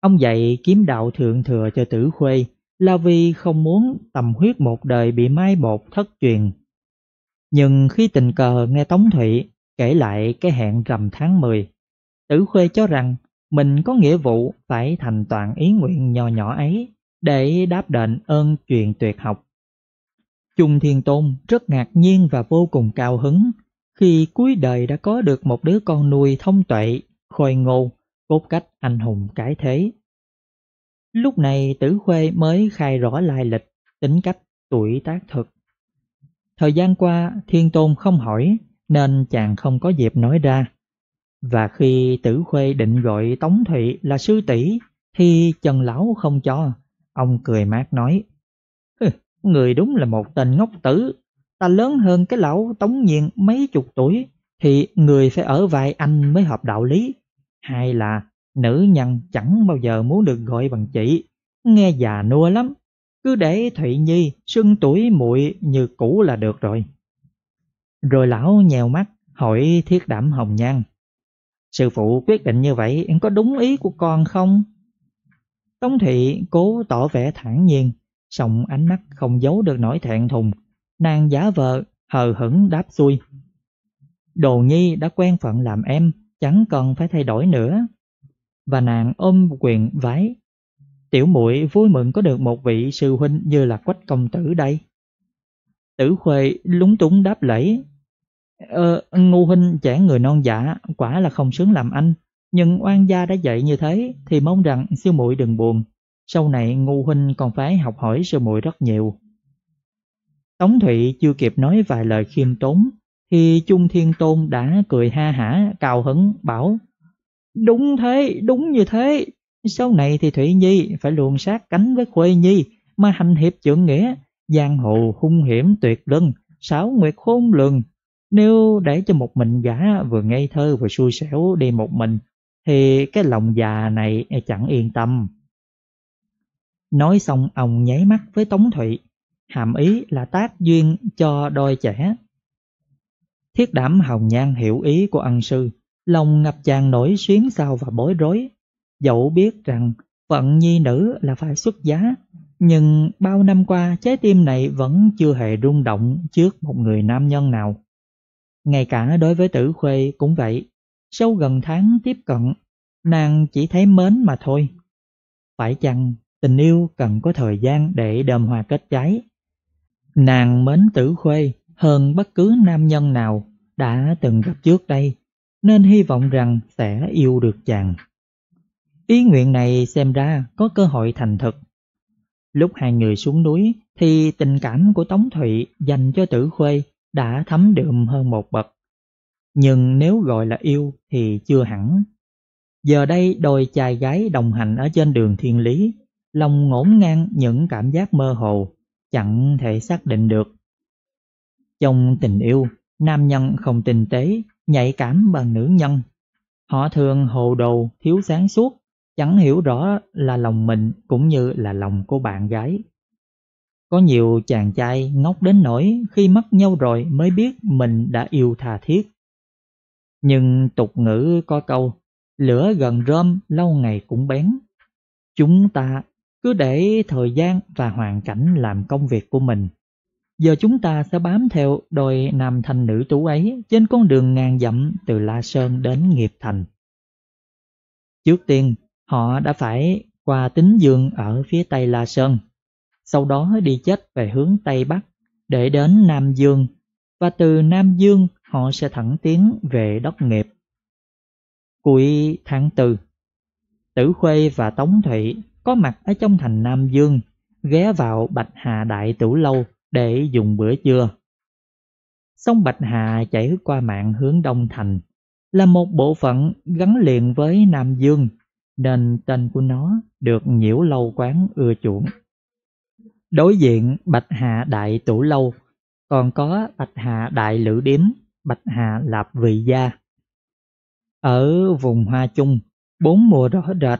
Ông dạy kiếm đạo thượng thừa cho Tử Khuê là vì không muốn tầm huyết một đời bị mai một thất truyền. Nhưng khi tình cờ nghe Tống Thụy kể lại cái hẹn rằm tháng mười, Tử Khuê cho rằng mình có nghĩa vụ phải thành toàn ý nguyện nho nhỏ ấy để đáp đền ơn truyền tuyệt học. Chung Thiên Tôn rất ngạc nhiên và vô cùng cao hứng khi cuối đời đã có được một đứa con nuôi thông tuệ, khôi ngô, cốt cách anh hùng cái thế. Lúc này Tử Khuê mới khai rõ lai lịch, tính cách, tuổi tác thực. Thời gian qua Thiên Tôn không hỏi nên chàng không có dịp nói ra. Và khi Tử Khuê định gọi Tống Thụy là sư tỷ thì Trần lão không cho. Ông cười mát nói: người đúng là một tên ngốc tử. Ta lớn hơn cái lão Tống Nhiên mấy chục tuổi thì người phải ở vai anh mới hợp đạo lý. Hay là nữ nhân chẳng bao giờ muốn được gọi bằng chị, nghe già nua lắm. Cứ để Thụy Nhi xưng tuổi muội như cũ là được rồi. Rồi lão nhèo mắt hỏi Thiết Đảm Hồng Nhan: sư phụ quyết định như vậy có đúng ý của con không? Tống Thụy cố tỏ vẻ thản nhiên, song ánh mắt không giấu được nỗi thẹn thùng. Nàng giả vờ hờ hững đáp xuôi: Đồ Nhi đã quen phận làm em, chẳng cần phải thay đổi nữa. Và nàng ôm quyền vái: tiểu muội vui mừng có được một vị sư huynh như là Quách công tử đây. Tử Khuê lúng túng đáp lễ: Ờ, ngu huynh trẻ người non dạ, quả là không xứng làm anh. Nhưng oan gia đã dạy như thế thì mong rằng sư muội đừng buồn. Sau này ngu huynh còn phải học hỏi sư muội rất nhiều. Tống Thụy chưa kịp nói vài lời khiêm tốn thì Chung Thiên Tôn đã cười ha hả cao hứng bảo: Đúng thế, đúng như thế. Sau này thì Thụy Nhi phải luôn sát cánh với Khuê Nhi mà hành hiệp trượng nghĩa. Giang hồ hung hiểm tuyệt luân, sáu nguyệt khôn lường. Nếu để cho một mình gã vừa ngây thơ vừa xui xẻo đi một mình thì cái lòng già này chẳng yên tâm. Nói xong ông nháy mắt với Tống Thụy, hàm ý là tác duyên cho đôi trẻ. Thiết Đảm Hồng Nhan hiểu ý của ân sư, lòng ngập tràn nỗi xuyến xao và bối rối. Dẫu biết rằng phận nhi nữ là phải xuất giá, nhưng bao năm qua trái tim này vẫn chưa hề rung động trước một người nam nhân nào. Ngay cả đối với Tử Khuê cũng vậy, sau gần tháng tiếp cận, nàng chỉ thấy mến mà thôi. Phải chăng tình yêu cần có thời gian để đơm hoa kết trái? Nàng mến Tử Khuê hơn bất cứ nam nhân nào đã từng gặp trước đây, nên hy vọng rằng sẽ yêu được chàng. Ý nguyện này xem ra có cơ hội thành thực. Lúc hai người xuống núi thì tình cảm của Tống Thụy dành cho Tử Khuê đã thấm đượm hơn một bậc. Nhưng nếu gọi là yêu thì chưa hẳn. Giờ đây đôi trai gái đồng hành ở trên đường thiên lý, lòng ngổn ngang những cảm giác mơ hồ, chẳng thể xác định được. Trong tình yêu, nam nhân không tinh tế, nhạy cảm bằng nữ nhân. Họ thường hồ đồ, thiếu sáng suốt, chẳng hiểu rõ là lòng mình cũng như là lòng của bạn gái. Có nhiều chàng trai ngốc đến nỗi khi mất nhau rồi mới biết mình đã yêu tha thiết. Nhưng tục ngữ có câu, lửa gần rơm lâu ngày cũng bén. Chúng ta cứ để thời gian và hoàn cảnh làm công việc của mình. Giờ chúng ta sẽ bám theo đôi nam thanh nữ tú ấy trên con đường ngàn dặm từ La Sơn đến Nghiệp Thành. Trước tiên, họ đã phải qua Tính Dương ở phía tây La Sơn, sau đó đi chết về hướng Tây Bắc để đến Nam Dương, và từ Nam Dương họ sẽ thẳng tiến về Đốc Nghiệp. Cuối tháng tư, Tử Khuê và Tống Thụy có mặt ở trong thành Nam Dương, ghé vào Bạch Hà Đại Tửu Lâu để dùng bữa trưa. Sông Bạch Hà chảy qua mạn hướng Đông Thành, là một bộ phận gắn liền với Nam Dương, nên tên của nó được nhiễu lâu quán ưa chuộng. Đối diện Bạch Hà Đại Tửu Lâu còn có Bạch Hà Đại Lữ Điếm, Bạch Hà Lạp Vị Gia. Ở vùng Hoa Trung, bốn mùa rõ rệt,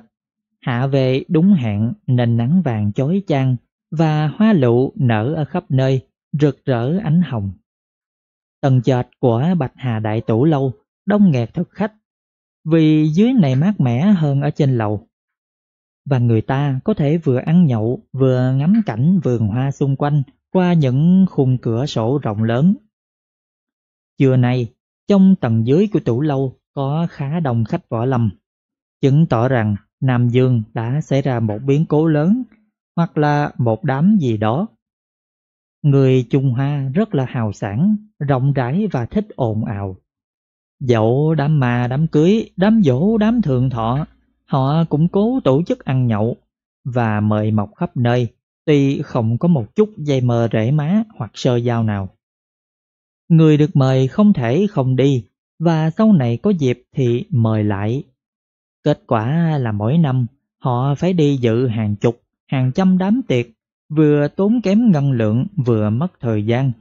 hạ về đúng hạn nên nắng vàng chói chang và hoa lựu nở ở khắp nơi, rực rỡ ánh hồng. Tầng trệt của Bạch Hà Đại Tửu Lâu đông nghẹt thực khách, vì dưới này mát mẻ hơn ở trên lầu. Và người ta có thể vừa ăn nhậu, vừa ngắm cảnh vườn hoa xung quanh qua những khung cửa sổ rộng lớn. Trưa nay, trong tầng dưới của tửu lâu có khá đông khách võ lâm. chứng tỏ rằng Nam Dương đã xảy ra một biến cố lớn hoặc là một đám gì đó. Người Trung Hoa rất là hào sảng, rộng rãi và thích ồn ào. Dẫu đám ma, đám cưới, đám dỗ, đám thượng thọ, họ cũng cố tổ chức ăn nhậu và mời mọc khắp nơi, tuy không có một chút dây mờ rễ má hoặc sơ dao nào. Người được mời không thể không đi, và sau này có dịp thì mời lại. Kết quả là mỗi năm họ phải đi dự hàng chục, hàng trăm đám tiệc, vừa tốn kém ngân lượng vừa mất thời gian.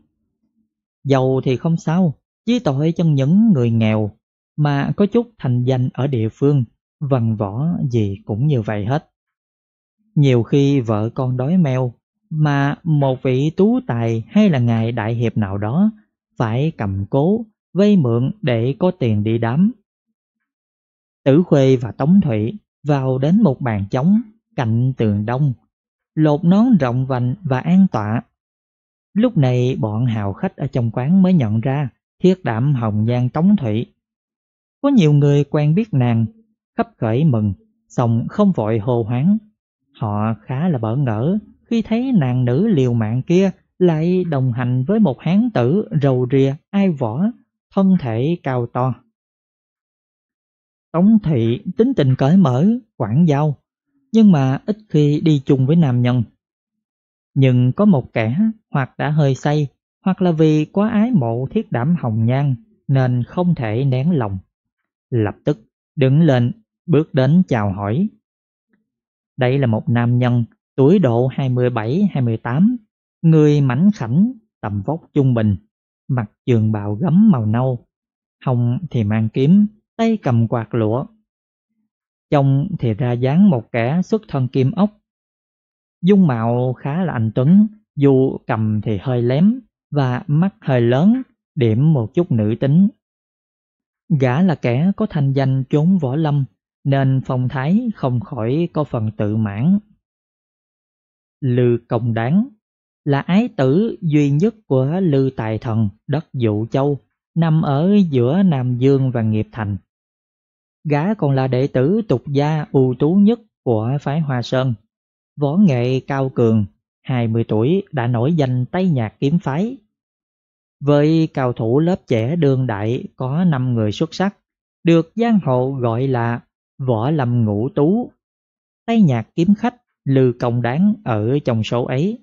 Giàu thì không sao, chỉ tội cho những người nghèo mà có chút thành danh ở địa phương, văn võ gì cũng như vậy hết. Nhiều khi vợ con đói meo mà một vị tú tài hay là ngài đại hiệp nào đó phải cầm cố, vay mượn để có tiền đi đám. Tử Khuê và Tống Thụy vào đến một bàn trống cạnh tường đông, lột nón rộng vành và an tọa. Lúc này bọn hào khách ở trong quán mới nhận ra Thiết Đảm Hồng Nhan Tống Thụy. Có nhiều người quen biết nàng, khắp khởi mừng, song không vội hô hoáng. Họ khá là bỡ ngỡ khi thấy nàng nữ liều mạng kia lại đồng hành với một hán tử râu ria ai võ, thân thể cao to. Tống Thụy tính tình cởi mở, quảng giao, nhưng mà ít khi đi chung với nam nhân. Nhưng có một kẻ hoặc đã hơi say, hoặc là vì quá ái mộ Thiết Đảm Hồng Nhan nên không thể nén lòng, lập tức đứng lên bước đến chào hỏi. Đây là một nam nhân tuổi độ hai mươi bảy hai mươi tám, người mảnh khảnh, tầm vóc trung bình, mặc trường bào gấm màu nâu, hồng thì mang kiếm, tay cầm quạt lụa. Trông thì ra dáng một kẻ xuất thân kim ốc. Dung mạo khá là anh tuấn, dù cầm thì hơi lém và mắt hơi lớn, điểm một chút nữ tính. Gã là kẻ có thanh danh chốn võ lâm nên phong thái không khỏi có phần tự mãn. Lư Công Đáng là ái tử duy nhất của Lư Tài Thần đất Dụ Châu, nằm ở giữa Nam Dương và Nghiệp Thành. Gã còn là đệ tử tục gia ưu tú nhất của phái Hoa Sơn, võ nghệ cao cường, hai mươi tuổi đã nổi danh Tây Nhạc kiếm phái. Với cao thủ lớp trẻ đương đại có năm người xuất sắc, được giang hồ gọi là võ lâm ngũ tú. Tây Nhạc kiếm khách Lư Công Đáng ở trong số ấy.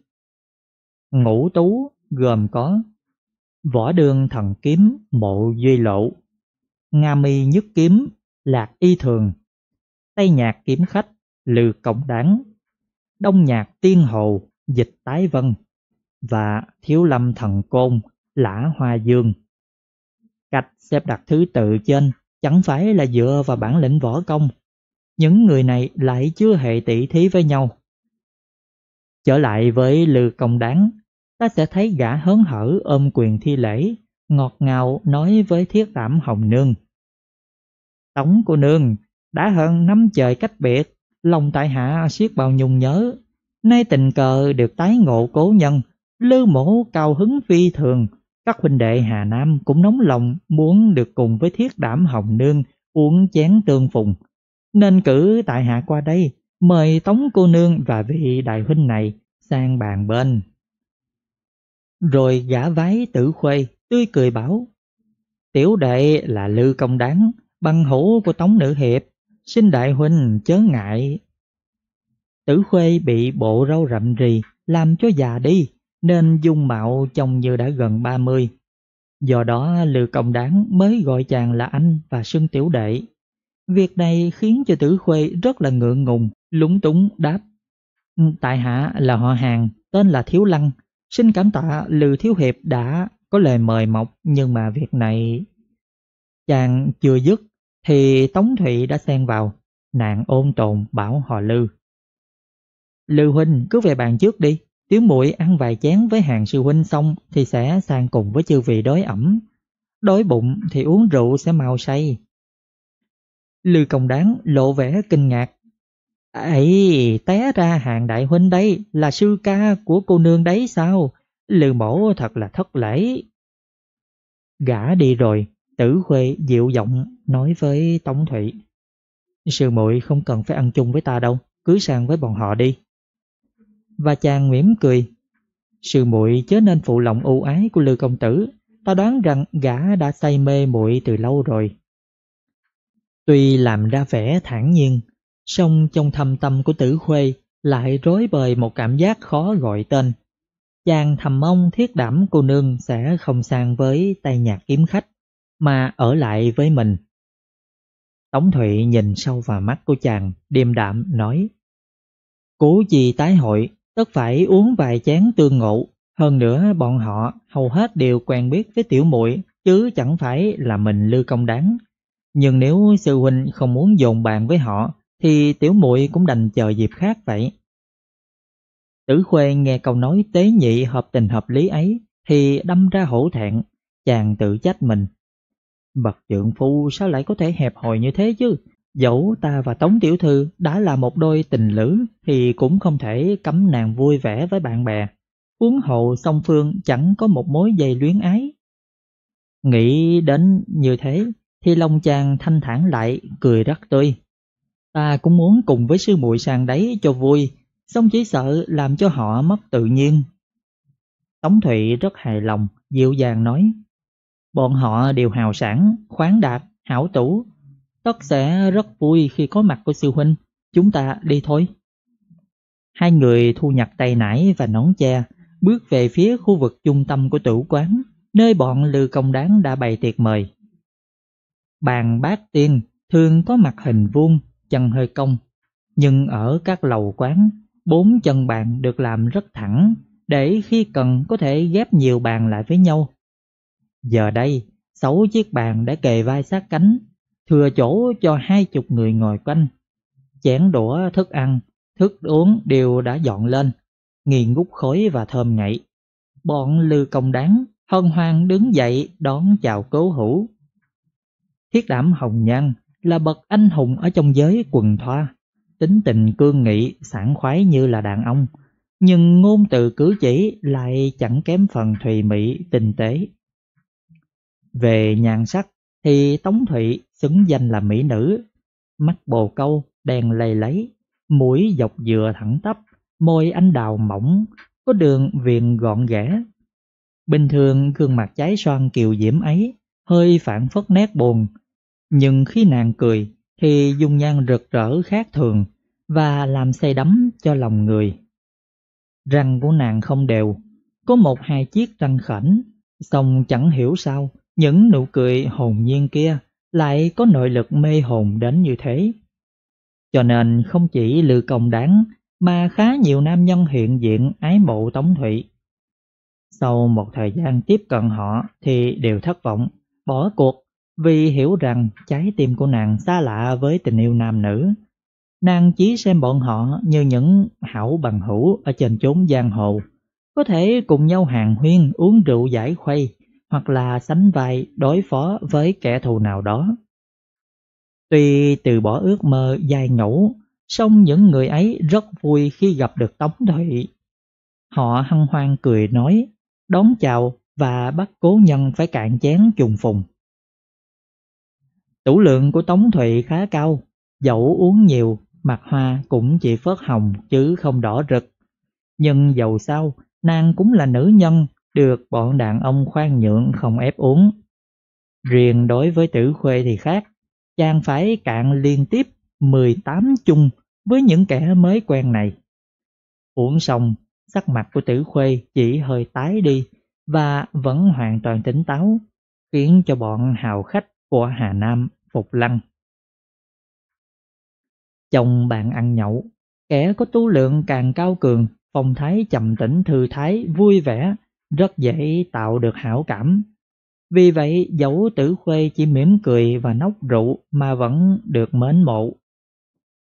Ngũ tú gồm có Võ Đường Thần Kiếm Mộ Duy Lộ, Nga Mi Nhất Kiếm Lạc Y Thường, Tây Nhạc kiếm khách Lư Công Đáng, Đông Nhạc Tiên Hồ Dịch Thái Vân và Thiếu Lâm Thần Côn Lã Hoa Dương. Cách xếp đặt thứ tự trên chẳng phải là dựa vào bản lĩnh võ công. Những người này lại chưa hề tỉ thí với nhau. Trở lại với Lư Công Đáng, ta sẽ thấy gã hớn hở ôm quyền thi lễ, ngọt ngào nói với Thiết Đảm Hồng Nương: Tống cô nương, đã hơn năm trời cách biệt, lòng tại hạ xiết bao nhung nhớ. Nay tình cờ được tái ngộ cố nhân, Lư mổ cao hứng phi thường. Các huynh đệ Hà Nam cũng nóng lòng muốn được cùng với Thiết Đảm Hồng Nương uống chén tương phùng, nên cử tại hạ qua đây mời Tống cô nương và vị đại huynh này sang bàn bên. Rồi gã vái Tử Khuê tươi cười bảo: Tiểu đệ là Lư Công Đáng, bằng hữu của Tống nữ hiệp, xin đại huynh chớ ngại. Tử Khuê bị bộ râu rậm rì làm cho già đi, nên dung mạo trông như đã gần ba mươi. Do đó Lư Công Đáng mới gọi chàng là anh và xưng tiểu đệ. Việc này khiến cho Tử Khuê rất là ngượng ngùng, lúng túng đáp: Tại hạ là họ hàng, tên là Thiếu Lăng, xin cảm tạ Lư thiếu hiệp đã có lời mời mọc, nhưng mà việc này... Chàng chưa dứt thì Tống Thụy đã xen vào. Nàng ôn tồn bảo họ Lư: Lư huynh cứ về bàn trước đi, tiểu muội ăn vài chén với hàng sư huynh xong thì sẽ sang cùng với chư vị đói ẩm. Đói bụng thì uống rượu sẽ mau say. Lư Công Đáng lộ vẻ kinh ngạc: Ấy, té ra Hạng đại huynh đây là sư ca của cô nương đấy sao? Lư mổ thật là thất lễ. Gã đi rồi, Tử Khuê dịu giọng nói với Tống Thụy: Sư muội không cần phải ăn chung với ta đâu, cưới sang với bọn họ đi. Và chàng mỉm cười. Sư muội chớ nên phụ lòng ưu ái của Lư công tử, ta đoán rằng gã đã say mê muội từ lâu rồi. Tuy làm ra vẻ thản nhiên, song trong thâm tâm của Tử Khuê lại rối bời một cảm giác khó gọi tên. Chàng thầm mong Thiết Đảm cô nương sẽ không sang với Tây Nhạc kiếm khách, mà ở lại với mình. Tống Thụy nhìn sâu vào mắt của chàng, điềm đạm nói: Cố gì tái hội, tất phải uống vài chén tương ngộ, hơn nữa bọn họ hầu hết đều quen biết với tiểu muội, chứ chẳng phải là mình Lư Công Đáng. Nhưng nếu sư huynh không muốn dồn bàn với họ, thì tiểu muội cũng đành chờ dịp khác vậy. Tử Khuê nghe câu nói tế nhị hợp tình hợp lý ấy thì đâm ra hổ thẹn, chàng tự trách mình. Bậc trượng phu sao lại có thể hẹp hòi như thế chứ? Dẫu ta và Tống tiểu thư đã là một đôi tình lữ thì cũng không thể cấm nàng vui vẻ với bạn bè, huống hồ song phương chẳng có một mối dây luyến ái. Nghĩ đến như thế thì lòng chàng thanh thản lại, cười rất tươi. Ta cũng muốn cùng với sư muội sang đấy cho vui, song chỉ sợ làm cho họ mất tự nhiên. Tống Thụy rất hài lòng, dịu dàng nói: Bọn họ đều hào sảng, khoáng đạt, hảo tủ, tất sẽ rất vui khi có mặt của sư huynh. Chúng ta đi thôi. Hai người thu nhặt tay nải và nón che, bước về phía khu vực trung tâm của tử quán, nơi bọn Lư Công Đáng đã bày tiệc mời. Bàn bát tiên thường có mặt hình vuông, chân hơi cong, nhưng ở các lầu quán, bốn chân bàn được làm rất thẳng, để khi cần có thể ghép nhiều bàn lại với nhau. Giờ đây, sáu chiếc bàn đã kề vai sát cánh, thừa chỗ cho hai chục người ngồi quanh. Chén đũa, thức ăn, thức uống đều đã dọn lên, nghi ngút khói và thơm ngậy. Bọn Lư Công Đáng hân hoan đứng dậy đón chào cố hữu. Thiết Đảm Hồng Nhan là bậc anh hùng ở trong giới quần thoa, tính tình cương nghị, sảng khoái như là đàn ông, nhưng ngôn từ cử chỉ lại chẳng kém phần thùy mị, tinh tế. Về nhan sắc thì Tống Thụy xứng danh là mỹ nữ, mắt bồ câu đen lầy lấy, mũi dọc dừa thẳng tắp, môi anh đào mỏng, có đường viền gọn ghẽ. Bình thường gương mặt trái xoan kiều diễm ấy hơi phảng phất nét buồn, nhưng khi nàng cười thì dung nhan rực rỡ khác thường và làm say đắm cho lòng người. Răng của nàng không đều, có một hai chiếc răng khểnh, song chẳng hiểu sao những nụ cười hồn nhiên kia lại có nội lực mê hồn đến như thế. Cho nên không chỉ Lư Công Đáng mà khá nhiều nam nhân hiện diện ái mộ Tống Thụy. Sau một thời gian tiếp cận họ thì đều thất vọng, bỏ cuộc, vì hiểu rằng trái tim của nàng xa lạ với tình yêu nam nữ. Nàng chỉ xem bọn họ như những hảo bằng hữu ở trên chốn giang hồ, có thể cùng nhau hàn huyên, uống rượu giải khuây, hoặc là sánh vai đối phó với kẻ thù nào đó. Tuy từ bỏ ước mơ dai ngẫu, song những người ấy rất vui khi gặp được Tống Thụy. Họ hân hoan cười nói, đón chào và bắt cố nhân phải cạn chén trùng phùng. Tủ lượng của Tống Thụy khá cao, dẫu uống nhiều, mặt hoa cũng chỉ phớt hồng chứ không đỏ rực. Nhưng dầu sao, nàng cũng là nữ nhân, được bọn đàn ông khoan nhượng không ép uống. Riêng đối với Tử Khuê thì khác, chàng phải cạn liên tiếp mười tám chung với những kẻ mới quen này. Uống xong, sắc mặt của Tử Khuê chỉ hơi tái đi và vẫn hoàn toàn tỉnh táo, khiến cho bọn hào khách của Hà Nam phục lăng. Trong bàn ăn nhậu, kẻ có tu lượng càng cao cường, phong thái trầm tĩnh, thư thái, vui vẻ, rất dễ tạo được hảo cảm. Vì vậy dẫu Tử Khuê chỉ mỉm cười và nốc rượu mà vẫn được mến mộ.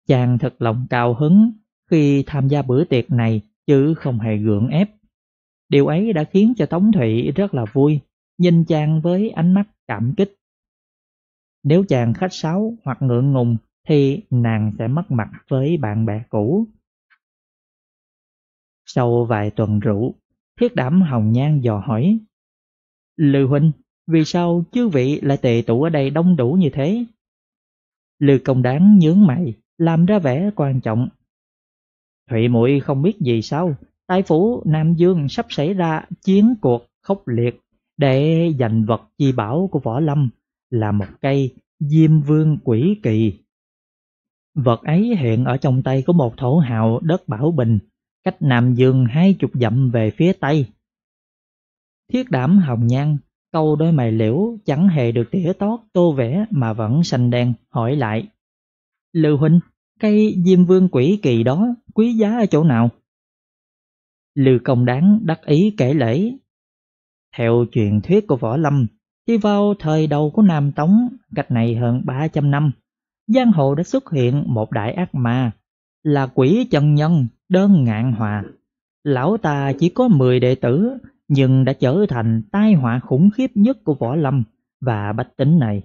Chàng thật lòng cao hứng khi tham gia bữa tiệc này chứ không hề gượng ép. Điều ấy đã khiến cho Tống Thụy rất là vui, nhìn chàng với ánh mắt cảm kích. Nếu chàng khách sáo hoặc ngượng ngùng thì nàng sẽ mất mặt với bạn bè cũ. Sau vài tuần rượu, Thiết Đảm Hồng Nhan dò hỏi: Lư huynh, vì sao chư vị lại tề tụ ở đây đông đủ như thế? Lư Công Đáng nhướng mày, làm ra vẻ quan trọng. Thụy muội không biết gì sao? Tại phủ Nam Dương sắp xảy ra chiến cuộc khốc liệt để giành vật chi bảo của võ lâm là một cây Diêm Vương Quỷ Kỳ. Vật ấy hiện ở trong tay của một thổ hào đất Bảo Bình, cách Nam Dương hai chục dặm về phía tây. Thiết Đảm Hồng Nhan, câu đôi mày liễu chẳng hề được tỉa tót tô vẽ mà vẫn xanh đen, hỏi lại: Lư huynh, cây Diêm Vương Quỷ Kỳ đó quý giá ở chỗ nào? Lư Công Đáng đắc ý kể lễ: Theo truyền thuyết của võ lâm, thì vào thời đầu của Nam Tống, cách này hơn ba trăm năm, giang hồ đã xuất hiện một đại ác ma là Quỷ Chân Nhân Đơn Ngạn Hòa. Lão ta chỉ có mười đệ tử, nhưng đã trở thành tai họa khủng khiếp nhất của võ lâm và bách tính này.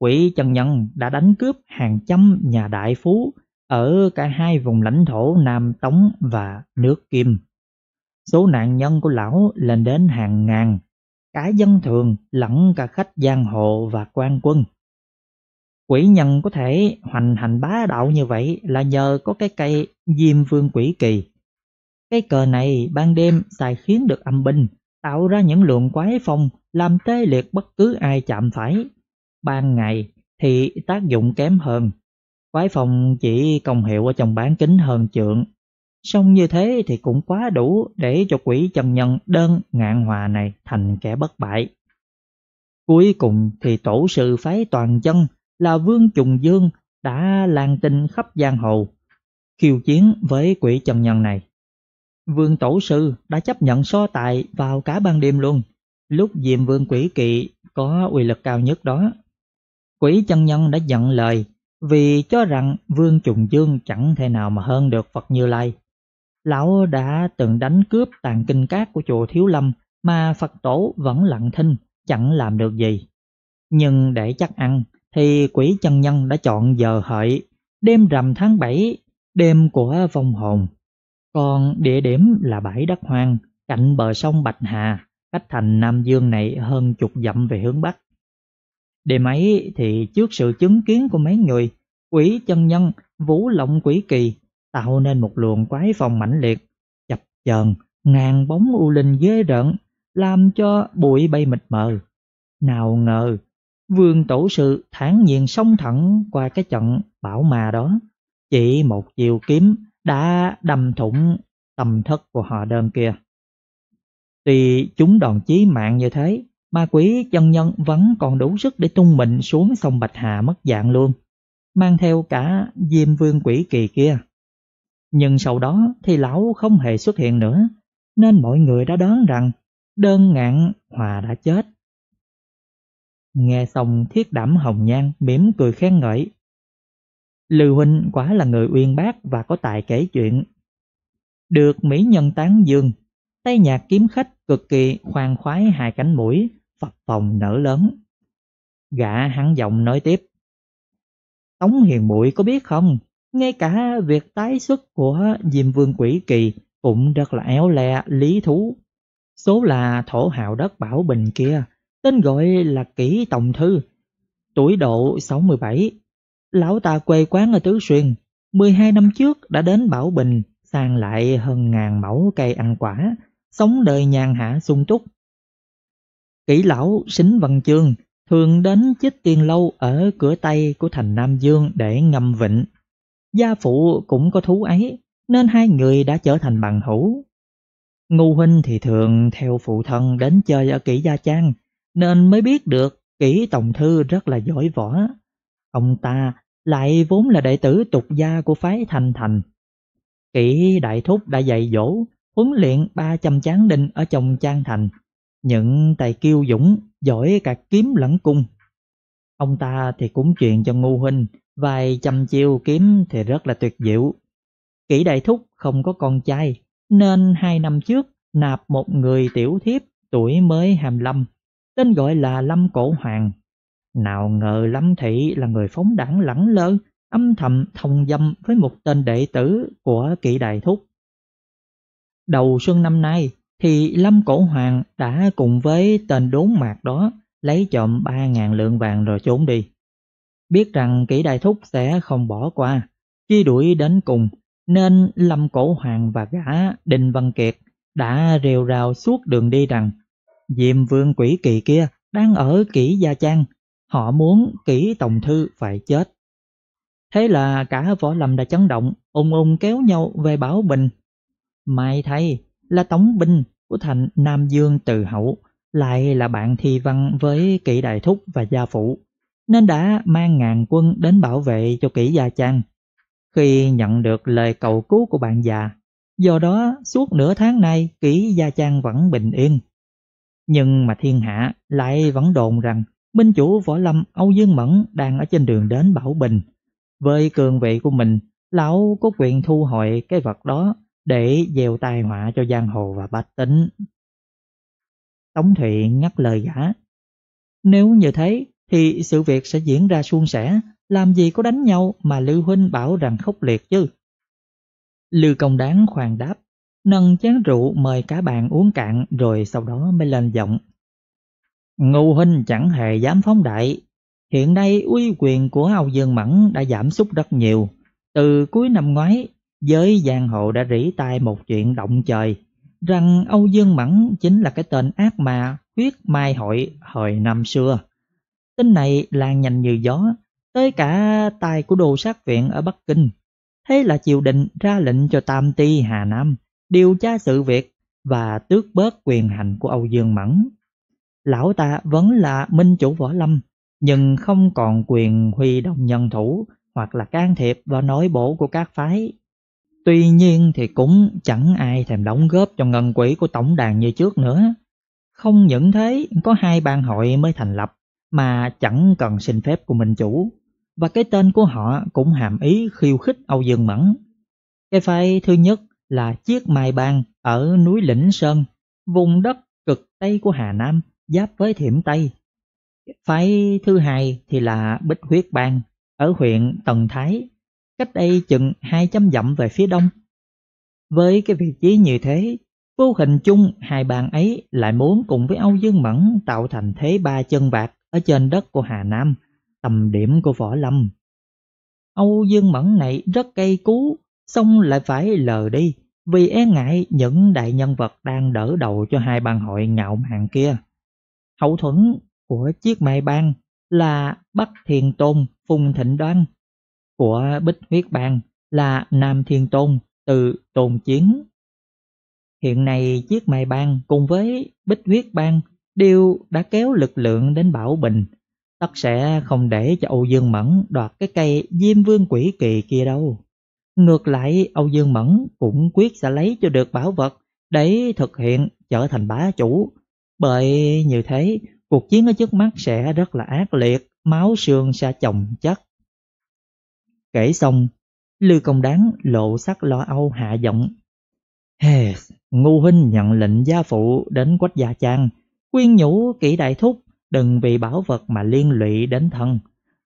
Quỷ Chân Nhân đã đánh cướp hàng trăm nhà đại phú ở cả hai vùng lãnh thổ Nam Tống và nước Kim. Số nạn nhân của lão lên đến hàng ngàn, cả dân thường lẫn cả khách giang hồ và quan quân. Quỷ nhân có thể hoành hành bá đạo như vậy là nhờ có cái cây Diêm Vương Quỷ Kỳ. Cái cờ này ban đêm xài khiến được âm binh, tạo ra những luồng quái phong làm tê liệt bất cứ ai chạm phải. Ban ngày thì tác dụng kém hơn, quái phong chỉ công hiệu ở trong bán kính hơn trượng. Song như thế thì cũng quá đủ để cho Quỷ Chân Nhân Đơn Ngạn Hòa này thành kẻ bất bại. Cuối cùng thì tổ sư phái toàn chân là Vương Trùng Dương đã lan tin khắp giang hồ, khiêu chiến với Quỷ Chân Nhân này. Vương tổ sư đã chấp nhận so tài vào cả ban đêm luôn, lúc Diêm Vương Quỷ Kỵ có uy lực cao nhất đó. Quỷ Chân Nhân đã giận lời vì cho rằng Vương Trùng Dương chẳng thể nào mà hơn được Phật Như Lai. Lão đã từng đánh cướp tàn kinh cát của chùa Thiếu Lâm mà Phật tổ vẫn lặng thinh, chẳng làm được gì. Nhưng để chắc ăn thì Quỷ Chân Nhân đã chọn giờ hợi, đêm rằm tháng bảy, đêm của vong hồn. Còn địa điểm là bãi đất hoang, cạnh bờ sông Bạch Hà, cách thành Nam Dương này hơn chục dặm về hướng bắc. Đêm ấy thì trước sự chứng kiến của mấy người, Quỷ Chân Nhân vũ lộng Quỷ Kỳ, tạo nên một luồng quái phong mãnh liệt, chập chờn, ngàn bóng u linh ghê rợn, làm cho bụi bay mịt mờ. Nào ngờ, Vương tổ sư thản nhiên xông thẳng qua cái trận bão mà đó, chỉ một chiều kiếm đã đâm thủng tâm thất của họ Đơn kia. Tuy chúng đòn chí mạng như thế, mà Quỷ Chân Nhân vẫn còn đủ sức để tung mình xuống sông Bạch Hà mất dạng luôn, mang theo cả Diêm Vương Quỷ Kỳ kia. Nhưng sau đó thì lão không hề xuất hiện nữa, nên mọi người đã đoán rằng Đơn Ngạn Hòa đã chết. Nghe xong, Thiết Đảm Hồng Nhan mỉm cười khen ngợi: Lư huynh quả là người uyên bác và có tài kể chuyện, được mỹ nhân tán dương. Tay nhạc kiếm khách cực kỳ khoan khoái, hai cánh mũi phập phồng nở lớn. Gã hắn giọng nói tiếp: Tống hiền muội có biết không, ngay cả việc tái xuất của Diêm Vương Quỷ Kỳ cũng rất là éo le lý thú. Số là thổ hào đất Bảo Bình kia, tên gọi là Kỷ Tổng Thư, tuổi độ sáu mươi bảy. Lão ta quê quán ở Tứ Xuyên, mười hai năm trước đã đến Bảo Bình sang lại hơn ngàn mẫu cây ăn quả, sống đời nhàn hạ sung túc. Kỷ lão xính văn chương, thường đến Chích Tiên Lâu ở cửa Tây của thành Nam Dương để ngâm vịnh. Gia phụ cũng có thú ấy, nên hai người đã trở thành bằng hữu. Ngu huynh thì thường theo phụ thân đến chơi ở Kỷ Gia Trang, nên mới biết được Kỷ Tổng Thư rất là giỏi võ. Ông ta lại vốn là đệ tử tục gia của phái Thành Thành. Kỷ đại thúc đã dạy dỗ, huấn luyện ba trăm tráng đinh ở trong Trang Thành, những tài kiêu dũng, giỏi cả kiếm lẫn cung. Ông ta thì cũng truyền cho ngu huynh vài trăm chiêu kiếm thì rất là tuyệt diệu. Kỷ đại thúc không có con trai, nên hai năm trước nạp một người tiểu thiếp tuổi mới hai mươi lăm, tên gọi là Lâm Cổ Hoàng. Nào ngờ Lâm thị là người phóng đãng lẳng lơ, âm thầm thông dâm với một tên đệ tử của Kỷ đại thúc. Đầu xuân năm nay thì Lâm Cổ Hoàng đã cùng với tên đốn mạc đó lấy trộm ba ngàn lượng vàng rồi trốn đi. biết rằng Kỷ Đại Thúc sẽ không bỏ qua, truy đuổi đến cùng, nên Lâm Cổ Hoàng và gã Đinh Văn Kiệt đã rêu rao suốt đường đi rằng Diêm Vương Quỷ Kỳ kia đang ở Kỷ Gia Trang, họ muốn Kỷ Tổng Thư phải chết. Thế là cả võ lâm đã chấn động, ung ung kéo nhau về Bảo Bình. May thay là Tống binh của thành Nam Dương Từ Hậu lại là bạn thi văn với Kỷ Đại Thúc và gia phụ, nên đã mang ngàn quân đến bảo vệ cho Kỷ Gia Trang. Khi nhận được lời cầu cứu của bạn già, do đó suốt nửa tháng nay Kỷ Gia Trang vẫn bình yên. Nhưng mà thiên hạ lại vẫn đồn rằng minh chủ võ lâm Âu Dương Mẫn đang ở trên đường đến Bảo Bình. Với cường vị của mình, lão có quyền thu hồi cái vật đó để gieo tai họa cho giang hồ và bách tính. Tống Thụy ngắt lời gã. Nếu như thế thì sự việc sẽ diễn ra suôn sẻ, làm gì có đánh nhau mà Lư huynh bảo rằng khốc liệt chứ. Lư Công Đáng khoan đáp, nâng chén rượu mời cả bạn uống cạn rồi sau đó mới lên giọng. Ngô huynh chẳng hề dám phóng đại. Hiện nay uy quyền của Âu Dương Mẫn đã giảm sút rất nhiều. Từ cuối năm ngoái, giới giang hồ đã rỉ tai một chuyện động trời, rằng Âu Dương Mẫn chính là cái tên ác ma Huyết Mai Hội hồi năm xưa. Tin này lan nhanh như gió, tới cả tai của đô sát viện ở Bắc Kinh. Thế là triều đình ra lệnh cho Tam Ti Hà Nam điều tra sự việc và tước bớt quyền hành của Âu Dương Mẫn. Lão ta vẫn là minh chủ võ lâm, nhưng không còn quyền huy động nhân thủ hoặc là can thiệp vào nội bộ của các phái. Tuy nhiên thì cũng chẳng ai thèm đóng góp cho ngân quỹ của tổng đàn như trước nữa. Không những thế, có hai bang hội mới thành lập mà chẳng cần xin phép của minh chủ, và cái tên của họ cũng hàm ý khiêu khích Âu Dương Mẫn. Cái phái thứ nhất là Chiếc Mai Bang ở núi Lĩnh Sơn, vùng đất cực Tây của Hà Nam, giáp với Thiểm Tây. Phái thứ hai thì là Bích Huyết Bang ở huyện Tần Thái, cách đây chừng hai trăm dặm về phía đông. Với cái vị trí như thế, vô hình chung hai bang ấy lại muốn cùng với Âu Dương Mẫn tạo thành thế ba chân vạc ở trên đất của Hà Nam, tầm điểm của võ lâm. Âu Dương Mẫn này rất cay cú, xong lại phải lờ đi vì e ngại những đại nhân vật đang đỡ đầu cho hai bang hội ngạo mạn kia. Hậu thuẫn của Chiếc Mai Bang là Bắc Thiên Tôn Phùng Thịnh Đoan, của Bích Huyết Bang là Nam Thiên Tôn Từ Tôn Chiến. Hiện nay Chiếc Mai Bang cùng với Bích Huyết Bang đều đã kéo lực lượng đến Bảo Bình, tất sẽ không để cho Âu Dương Mẫn đoạt cái cây Diêm Vương Quỷ Kỳ kia đâu. Ngược lại, Âu Dương Mẫn cũng quyết sẽ lấy cho được bảo vật để thực hiện trở thành bá chủ. Bởi như thế, cuộc chiến ở trước mắt sẽ rất là ác liệt, máu xương sẽ chồng chất. Kể xong, Lư Công Đáng lộ sắc lo âu hạ giọng. Hey, Ngô huynh nhận lệnh gia phụ đến Quách Gia Trang, khuyên nhủ Kỷ Đại Thúc đừng vì bảo vật mà liên lụy đến thân.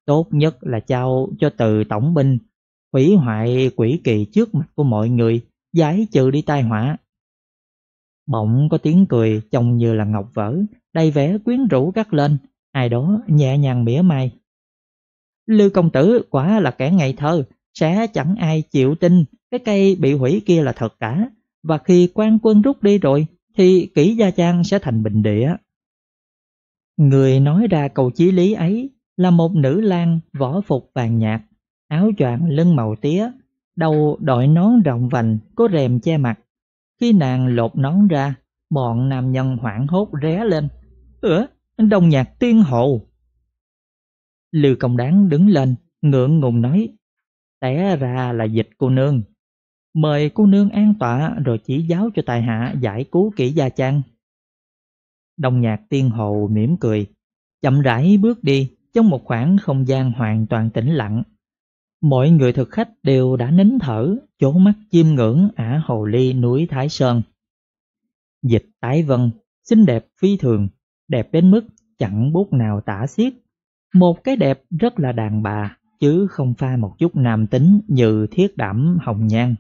Tốt nhất là trao cho Từ tổng binh, hủy hoại Quỷ Kỳ trước mặt của mọi người, giải trừ đi tai họa. Bỗng có tiếng cười trông như là ngọc vỡ, đầy vẻ quyến rũ cắt lên, ai đó nhẹ nhàng mỉa mai. Lư công tử quả là kẻ ngây thơ, sẽ chẳng ai chịu tin cái cây bị hủy kia là thật cả, và khi quan quân rút đi rồi thì Kỷ Gia Trang sẽ thành bình địa. Người nói ra câu chí lý ấy là một nữ lang võ phục vàng nhạt, áo choàng lưng màu tía, đầu đội nón rộng vành có rèm che mặt. Khi nàng lột nón ra, bọn nam nhân hoảng hốt ré lên. Ủa, Đông Nhạc Tiên Hồ! Lư Công Đáng đứng lên, ngượng ngùng nói, té ra là Dịch cô nương. Mời cô nương an tọa rồi chỉ giáo cho tài hạ giải cứu Kỷ Gia Trang. Đông Nhạc Tiên Hồ mỉm cười, chậm rãi bước đi trong một khoảng không gian hoàn toàn tĩnh lặng. Mọi người thực khách đều đã nín thở, chố mắt chiêm ngưỡng ả hồ ly núi Thái Sơn. Dịch Thái Vân xinh đẹp phi thường, đẹp đến mức chẳng bút nào tả xiết. Một cái đẹp rất là đàn bà, chứ không pha một chút nam tính như Thiết Đảm Hồng Nhan.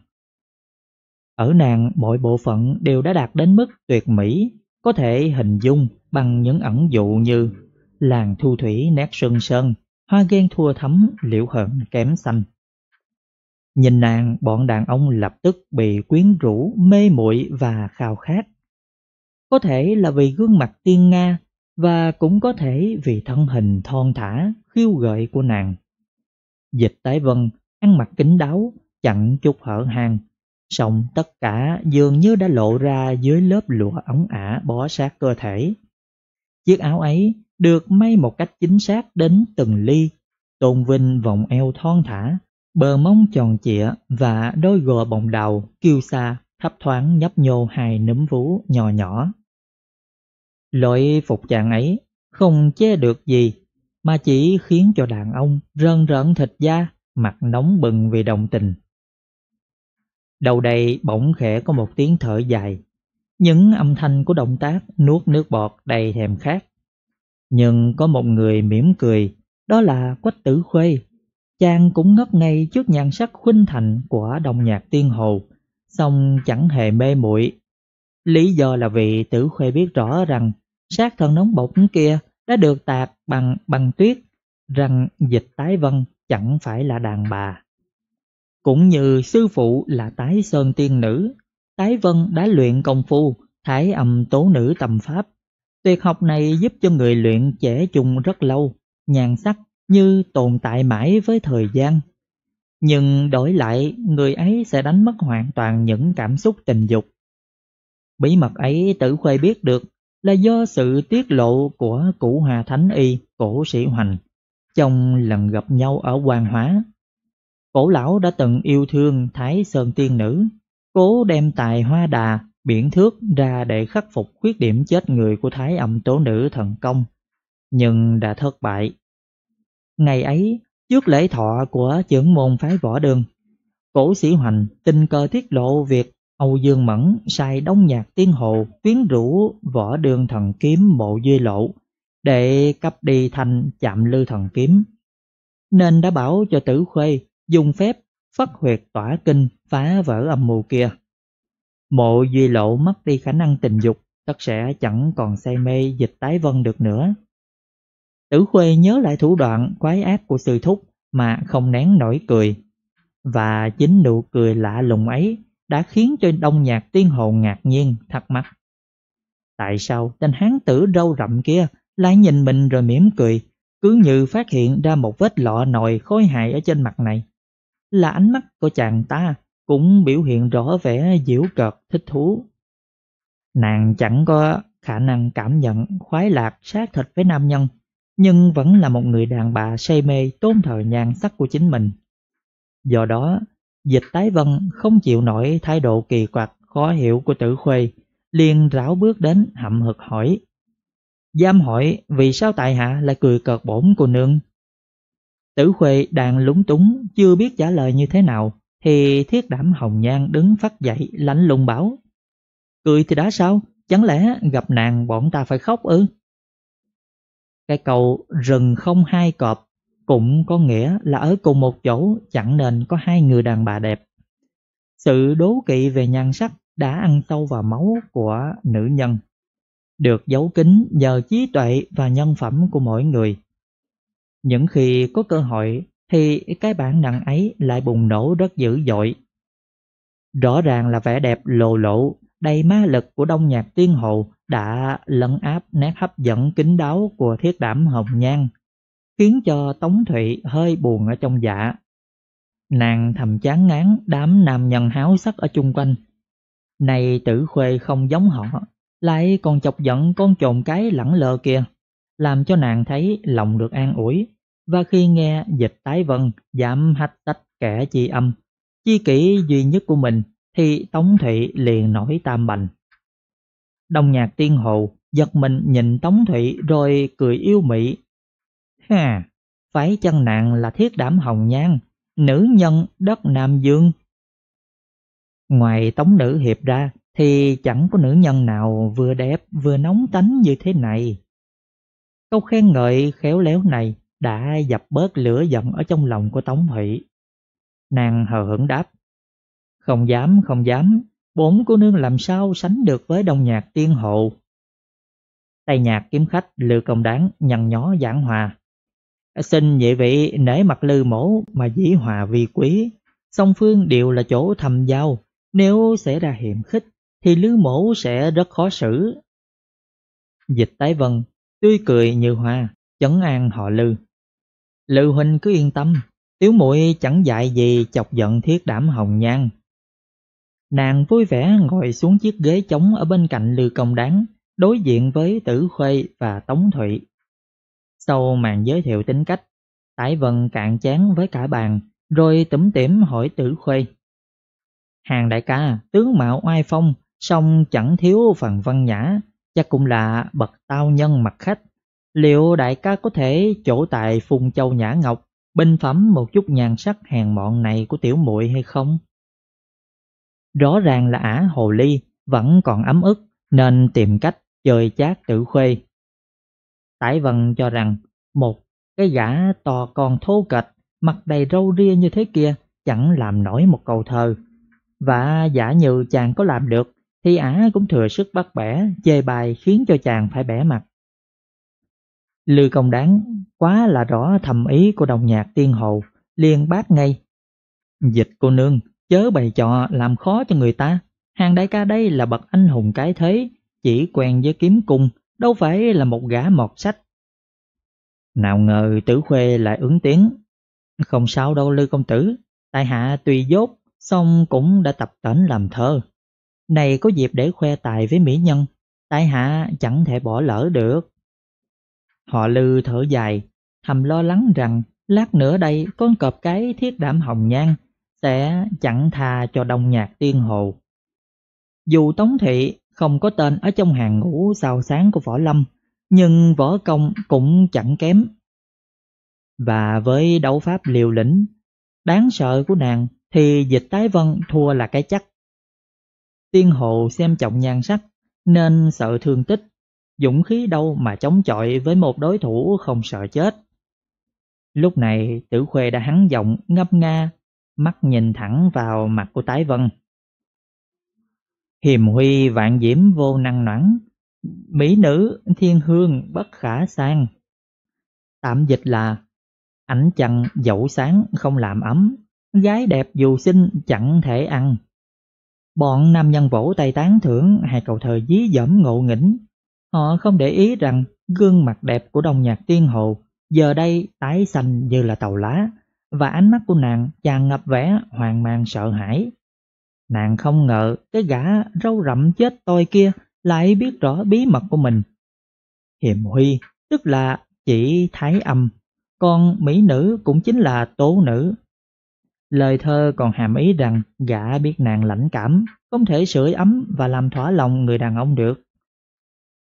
Ở nàng, mọi bộ phận đều đã đạt đến mức tuyệt mỹ, có thể hình dung bằng những ẩn dụ như làn thu thủy nét sơn sơn, hoa ghen thua thấm, liễu hận kém xanh. Nhìn nàng, bọn đàn ông lập tức bị quyến rũ, mê muội và khao khát. Có thể là vì gương mặt tiên nga, và cũng có thể vì thân hình thon thả, khiêu gợi của nàng. Dịch Thái Vân ăn mặc kín đáo, chẳng chút hở hang, song tất cả dường như đã lộ ra dưới lớp lụa ống ả bó sát cơ thể. Chiếc áo ấy được may một cách chính xác đến từng ly, tôn vinh vòng eo thon thả, bờ mông tròn trịa và đôi gò bồng đào kiêu sa thấp thoáng nhấp nhô hai núm vú nhỏ nhỏ. Loại phục chàng ấy không che được gì, mà chỉ khiến cho đàn ông rần rợn thịt da, mặt nóng bừng vì đồng tình. Đầu đây bỗng khẽ có một tiếng thở dài, những âm thanh của động tác nuốt nước bọt đầy thèm khát. Nhưng có một người mỉm cười, đó là Quách Tử Khuê. Chàng cũng ngất ngây trước nhan sắc khuynh thành của Đông Nhạc Tiên Hồ, song chẳng hề mê muội. Lý do là vì Tử Khuê biết rõ rằng sát thân nóng bỏng kia đã được tạc bằng băng tuyết, rằng Dịch Thái Vân chẳng phải là đàn bà. Cũng như sư phụ là Tái Sơn Tiên Nữ, Thái Vân đã luyện công phu Thái Âm Tố Nữ Tâm Pháp. Tuyệt học này giúp cho người luyện trẻ chung rất lâu, nhan sắc như tồn tại mãi với thời gian. Nhưng đổi lại, người ấy sẽ đánh mất hoàn toàn những cảm xúc tình dục. Bí mật ấy Tử Khuê biết được là do sự tiết lộ của cụ Hòa Thánh Y, Cổ Sĩ Hoành, trong lần gặp nhau ở Hoàng Hóa. Cổ lão đã từng yêu thương Thái Sơn Tiên Nữ, cố đem tài hoa đà, biện thước ra để khắc phục khuyết điểm chết người của Thái Âm Tố Nữ thần công, nhưng đã thất bại. Ngày ấy, trước lễ thọ của trưởng môn phái Võ Đường, Cổ Sĩ Hoành tình cờ tiết lộ việc Âu Dương Mẫn sai Đông Nhạc Tiên Hồ quyến rũ Võ Đường thần kiếm Mộ Duy Lộ để cắp đi thanh Chạm Lư thần kiếm, nên đã bảo cho Tử Khuê dùng phép phát huyệt tỏa kinh phá vỡ âm mưu kia. Mộ Duy Lộ mất đi khả năng tình dục, tất sẽ chẳng còn say mê Dịch Thái Vân được nữa. Tử Khuê nhớ lại thủ đoạn quái ác của sư thúc mà không nén nổi cười, và chính nụ cười lạ lùng ấy đã khiến cho Đông Nhạc Tiên Hồ ngạc nhiên thắc mắc. Tại sao tên hán tử râu rậm kia lại nhìn mình rồi mỉm cười, cứ như phát hiện ra một vết lọ nồi khôi hài ở trên mặt này? Là ánh mắt của chàng ta cũng biểu hiện rõ vẻ giễu cợt thích thú. Nàng chẳng có khả năng cảm nhận khoái lạc sát thịt với nam nhân, nhưng vẫn là một người đàn bà say mê tôn thờ nhan sắc của chính mình. Do đó, Dịch Thái Vân không chịu nổi thái độ kỳ quặc khó hiểu của Tử Khuê, liền rảo bước đến hậm hực hỏi: "Dám hỏi vì sao tại hạ lại cười cợt bổn cô nương?" Tử Khuê đang lúng túng chưa biết trả lời như thế nào thì Thiết Đảm Hồng Nhan đứng phắt dậy lạnh lùng bảo: "Cười thì đã sao? Chẳng lẽ gặp nàng bọn ta phải khóc ư?" Cái câu rừng không hai cọp cũng có nghĩa là ở cùng một chỗ chẳng nên có hai người đàn bà đẹp. Sự đố kỵ về nhan sắc đã ăn sâu vào máu của nữ nhân, được giấu kín nhờ trí tuệ và nhân phẩm của mỗi người. Những khi có cơ hội thì cái bản năng ấy lại bùng nổ rất dữ dội. Rõ ràng là vẻ đẹp lồ lộ, đầy ma lực của Đông Nhạc Tiên Hồ đã lấn áp nét hấp dẫn kín đáo của Thiết Đảm Hồng Nhan, khiến cho Tống Thụy hơi buồn ở trong dạ. Nàng thầm chán ngán đám nam nhân háo sắc ở chung quanh. Này Tử Khuê không giống họ, lại còn chọc giận con trồn cái lẳng lơ kia, làm cho nàng thấy lòng được an ủi. Và khi nghe Dịch Thái Vân dám hách tách kẻ chi âm, chi kỷ duy nhất của mình, thì Tống Thụy liền nổi tam bành. Đông Nhạc Tiên Hồ giật mình nhìn Tống Thụy rồi cười yêu mị: "Ha, phải chăng nàng là Thiết Đảm Hồng Nhan, nữ nhân đất Nam Dương?" Ngoài Tống Nữ Hiệp ra thì chẳng có nữ nhân nào vừa đẹp vừa nóng tánh như thế này. Câu khen ngợi khéo léo này đã dập bớt lửa giận ở trong lòng của Tống Thụy. Nàng hờ hững đáp: "Không dám, không dám, bốn cô nương làm sao sánh được với Đông Nhạc Tiên Hồ." Tây Nhạc kiếm khách Lư Công Đáng nhằn nhó giảng hòa: Xin nhị vị nể mặt Lư mổ mà dĩ hòa vi quý, song phương đều là chỗ thầm giao, nếu xảy ra hiểm khích thì Lư mổ sẽ rất khó xử. Dịch Thái Vân tươi cười như hoa, trấn an họ Lư. Lư huynh cứ yên tâm, tiểu muội chẳng dạy gì chọc giận Thiết Đảm Hồng Nhan. Nàng vui vẻ ngồi xuống chiếc ghế trống ở bên cạnh Lư Công Đáng, đối diện với Tử Khuê và Tống Thụy. Sau màn giới thiệu tính cách, Thái Vân cạn chán với cả bàn, rồi tủm tỉm hỏi Tử Khuê. Hàng đại ca, tướng mạo oai phong, song chẳng thiếu phần văn nhã, chắc cũng là bậc tao nhân mặt khách. Liệu đại ca có thể chỗ tại Phùng Châu Nhã Ngọc, bình phẩm một chút nhan sắc hèn mọn này của tiểu muội hay không? Rõ ràng là ả hồ ly vẫn còn ấm ức, nên tìm cách chơi chát Tử Khuê. Tải Vân cho rằng, một, cái gã to con thô kệch, mặt đầy râu ria như thế kia chẳng làm nổi một câu thơ. Và giả như chàng có làm được, thì ả cũng thừa sức bắt bẻ, chê bai khiến cho chàng phải bẻ mặt. Lư Công Đáng quá là rõ thầm ý của Đông Nhạc Tiên Hồ, liền bác ngay. Dịch cô nương, chớ bày trò làm khó cho người ta. Hàng đại ca đây là bậc anh hùng cái thế, chỉ quen với kiếm cung, đâu phải là một gã mọt sách. Nào ngờ Tử Khuê lại ứng tiếng. Không sao đâu Lư công tử, tại hạ tuy dốt, song cũng đã tập tễnh làm thơ. Này có dịp để khoe tài với mỹ nhân, tại hạ chẳng thể bỏ lỡ được. Họ Lư thở dài, thầm lo lắng rằng lát nữa đây con cọp cái Thiết Đảm Hồng Nhan sẽ chẳng tha cho Đông Nhạc Tiên Hồ. Dù Tống Thị không có tên ở trong hàng ngũ sao sáng của võ lâm, nhưng võ công cũng chẳng kém. Và với đấu pháp liều lĩnh, đáng sợ của nàng thì Dịch Thái Vân thua là cái chắc. Tiên Hồ xem trọng nhan sắc nên sợ thương tích, dũng khí đâu mà chống chọi với một đối thủ không sợ chết. Lúc này Tử Khuê đã hắn giọng ngâm nga, mắt nhìn thẳng vào mặt của Thái Vân. Hiềm huy vạn diễm vô năng noãn, mỹ nữ thiên hương bất khả sang. Tạm dịch là ảnh trăng dẫu sáng không làm ấm, gái đẹp dù xinh chẳng thể ăn. Bọn nam nhân vỗ tay tán thưởng hai câu thơ dí dỏm ngộ nghĩnh. Họ không để ý rằng gương mặt đẹp của Đông Nhạc Tiên Hồ giờ đây tái xanh như là tàu lá, và ánh mắt của nàng tràn ngập vẻ hoang mang sợ hãi. Nàng không ngờ cái gã râu rậm chết tôi kia lại biết rõ bí mật của mình. Hiềm huy tức là chỉ thái âm, còn mỹ nữ cũng chính là tố nữ. Lời thơ còn hàm ý rằng gã biết nàng lãnh cảm, không thể sưởi ấm và làm thỏa lòng người đàn ông được.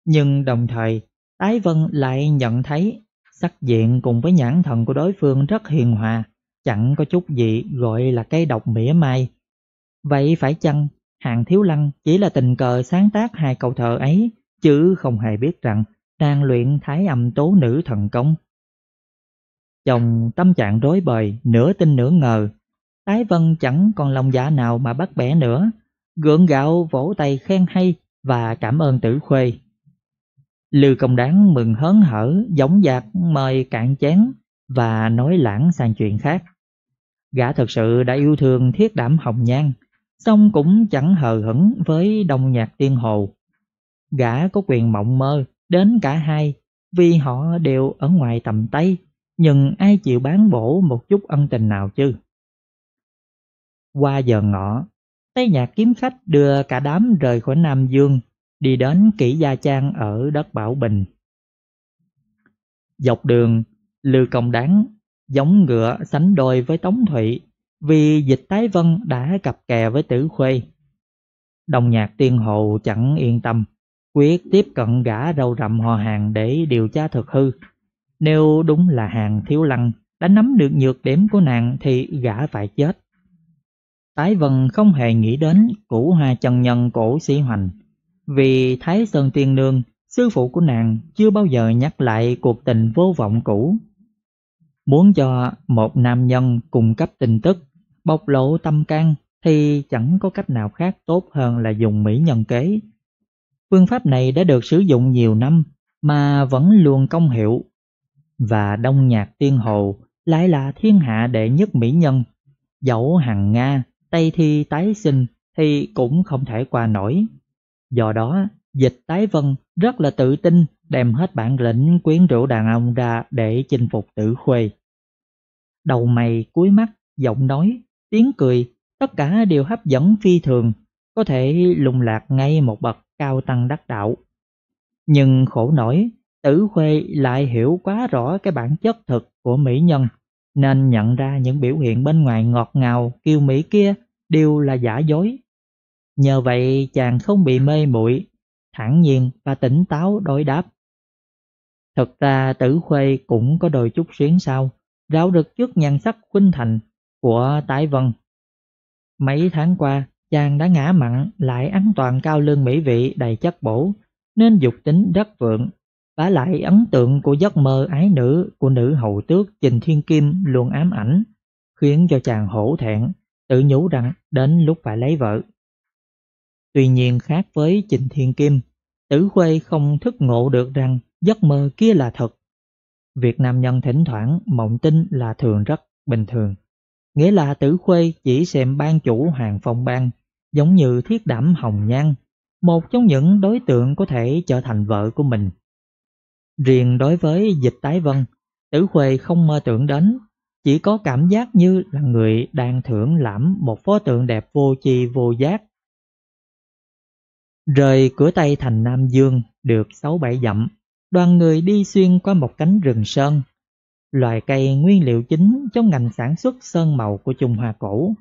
Nhưng đồng thời, Thái Vân lại nhận thấy sắc diện cùng với nhãn thần của đối phương rất hiền hòa, chẳng có chút gì gọi là cây độc mỉa mai. Vậy phải chăng Hạng Thiếu Lăng chỉ là tình cờ sáng tác hai câu thơ ấy, chứ không hề biết rằng đang luyện thái âm tố nữ thần công? Trong tâm trạng rối bời, nửa tin nửa ngờ, Thái Vân chẳng còn lòng dạ nào mà bắt bẻ nữa, gượng gạo vỗ tay khen hay và cảm ơn Tử Khuê. Lư Công Đáng mừng hớn hở, dõng dạc mời cạn chén và nói lãng sang chuyện khác. Gã thật sự đã yêu thương Thiết Đảm Hồng Nhan, song cũng chẳng hờ hững với Đông Nhạc Tiên Hồ. Gã có quyền mộng mơ đến cả hai, vì họ đều ở ngoài tầm tay, nhưng ai chịu bán bổ một chút ân tình nào chứ? Qua giờ ngọ, Tây Nhạc kiếm khách đưa cả đám rời khỏi Nam Dương, đi đến Kỷ Gia Trang ở đất Bảo Bình. Dọc đường, Lư Công Đáng giống ngựa sánh đôi với Tống Thụy, vì Dịch Thái Vân đã cặp kè với Tử Khuê. Đông Nhạc Tiên Hồ chẳng yên tâm, quyết tiếp cận gã râu rậm họ Hàng để điều tra thực hư. Nếu đúng là Hàng Thiếu Lăng đã nắm được nhược điểm của nàng thì gã phải chết. Thái Vân không hề nghĩ đến Cửu Hoa chân nhân Cổ Sĩ Hoành, vì Thái Sơn Tiên Nương, sư phụ của nàng, chưa bao giờ nhắc lại cuộc tình vô vọng cũ. Muốn cho một nam nhân cung cấp tin tức, bộc lộ tâm can thì chẳng có cách nào khác tốt hơn là dùng mỹ nhân kế. Phương pháp này đã được sử dụng nhiều năm mà vẫn luôn công hiệu. và Đông Nhạc Tiên Hồ lại là thiên hạ đệ nhất mỹ nhân, dẫu Hằng Nga, Tây Thi tái sinh thì cũng không thể qua nổi. Do đó, Dịch Thái Vân rất là tự tin đem hết bản lĩnh quyến rũ đàn ông ra để chinh phục Tử Khuê. Đầu mày, cúi mắt, giọng nói, tiếng cười, tất cả đều hấp dẫn phi thường, có thể lung lạc ngay một bậc cao tăng đắc đạo. Nhưng khổ nổi, Tử Khuê lại hiểu quá rõ cái bản chất thực của mỹ nhân, nên nhận ra những biểu hiện bên ngoài ngọt ngào, kiêu mỹ kia đều là giả dối. Nhờ vậy chàng không bị mê muội, thản nhiên và tỉnh táo đối đáp. Thật ra Tử Khuê cũng có đôi chút xuyến sao, ráo rực trước nhan sắc khuynh thành của Thái Vân. Mấy tháng qua, chàng đã ngã mặn lại ăn toàn cao lương mỹ vị đầy chất bổ, nên dục tính rất vượng. Vả lại ấn tượng của giấc mơ ái nữ của nữ hầu tước Trình Thiên Kim luôn ám ảnh, khiến cho chàng hổ thẹn, tự nhủ rằng đến lúc phải lấy vợ. Tuy nhiên khác với Trình Thiên Kim, Tử Khuê không thức ngộ được rằng giấc mơ kia là thật. Việc nam nhân thỉnh thoảng mộng tinh là thường rất bình thường. Nghĩa là Tử Khuê chỉ xem ban chủ Hoàng Phong Bang giống như Thiết Đảm Hồng Nhan, một trong những đối tượng có thể trở thành vợ của mình. Riêng đối với Dịch Thái Vân, Tử Khuê không mơ tưởng đến, chỉ có cảm giác như là người đang thưởng lãm một pho tượng đẹp vô tri vô giác. Rời cửa Tây thành Nam Dương được sáu bảy dặm, đoàn người đi xuyên qua một cánh rừng sơn. Loài cây nguyên liệu chính trong ngành sản xuất sơn màu của Trung Hoa cổ.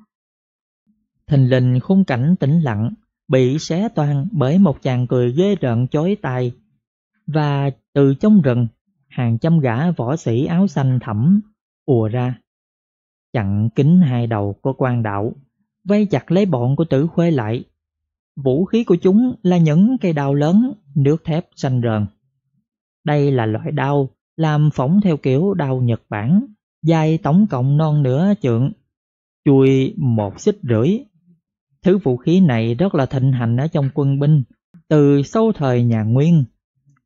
Thình lình khung cảnh tĩnh lặng bị xé toang bởi một chàng cười ghê rợn chói tai, và từ trong rừng hàng trăm gã võ sĩ áo xanh thẫm ùa ra, chặn kín hai đầu của quan đạo, vây chặt lấy bọn của Tử Khuê lại. Vũ khí của chúng là những cây đao lớn, nước thép xanh rờn. Đây là loại đao làm phỏng theo kiểu đao Nhật Bản, dài tổng cộng non nửa trượng, chùi một xích rưỡi. Thứ vũ khí này rất là thịnh hành ở trong quân binh từ sâu thời nhà Nguyên.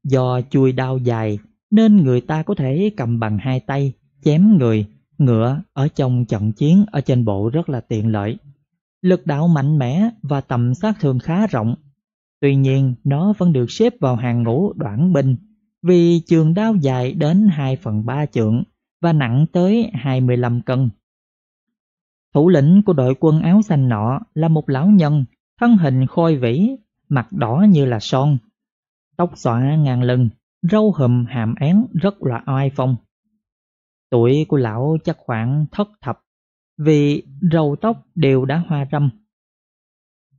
Do chùi đao dài nên người ta có thể cầm bằng hai tay chém người, ngựa ở trong trận chiến ở trên bộ rất là tiện lợi. Lực đạo mạnh mẽ và tầm sát thương khá rộng. Tuy nhiên nó vẫn được xếp vào hàng ngũ đoản binh, vì trường đao dài đến hai phần ba trượng và nặng tới hai mươi lăm cân. Thủ lĩnh của đội quân áo xanh nọ là một lão nhân, thân hình khôi vĩ, mặt đỏ như là son, tóc xõa ngang lưng, râu hùm hàm én rất là oai phong. Tuổi của lão chắc khoảng thất thập, vì râu tóc đều đã hoa râm.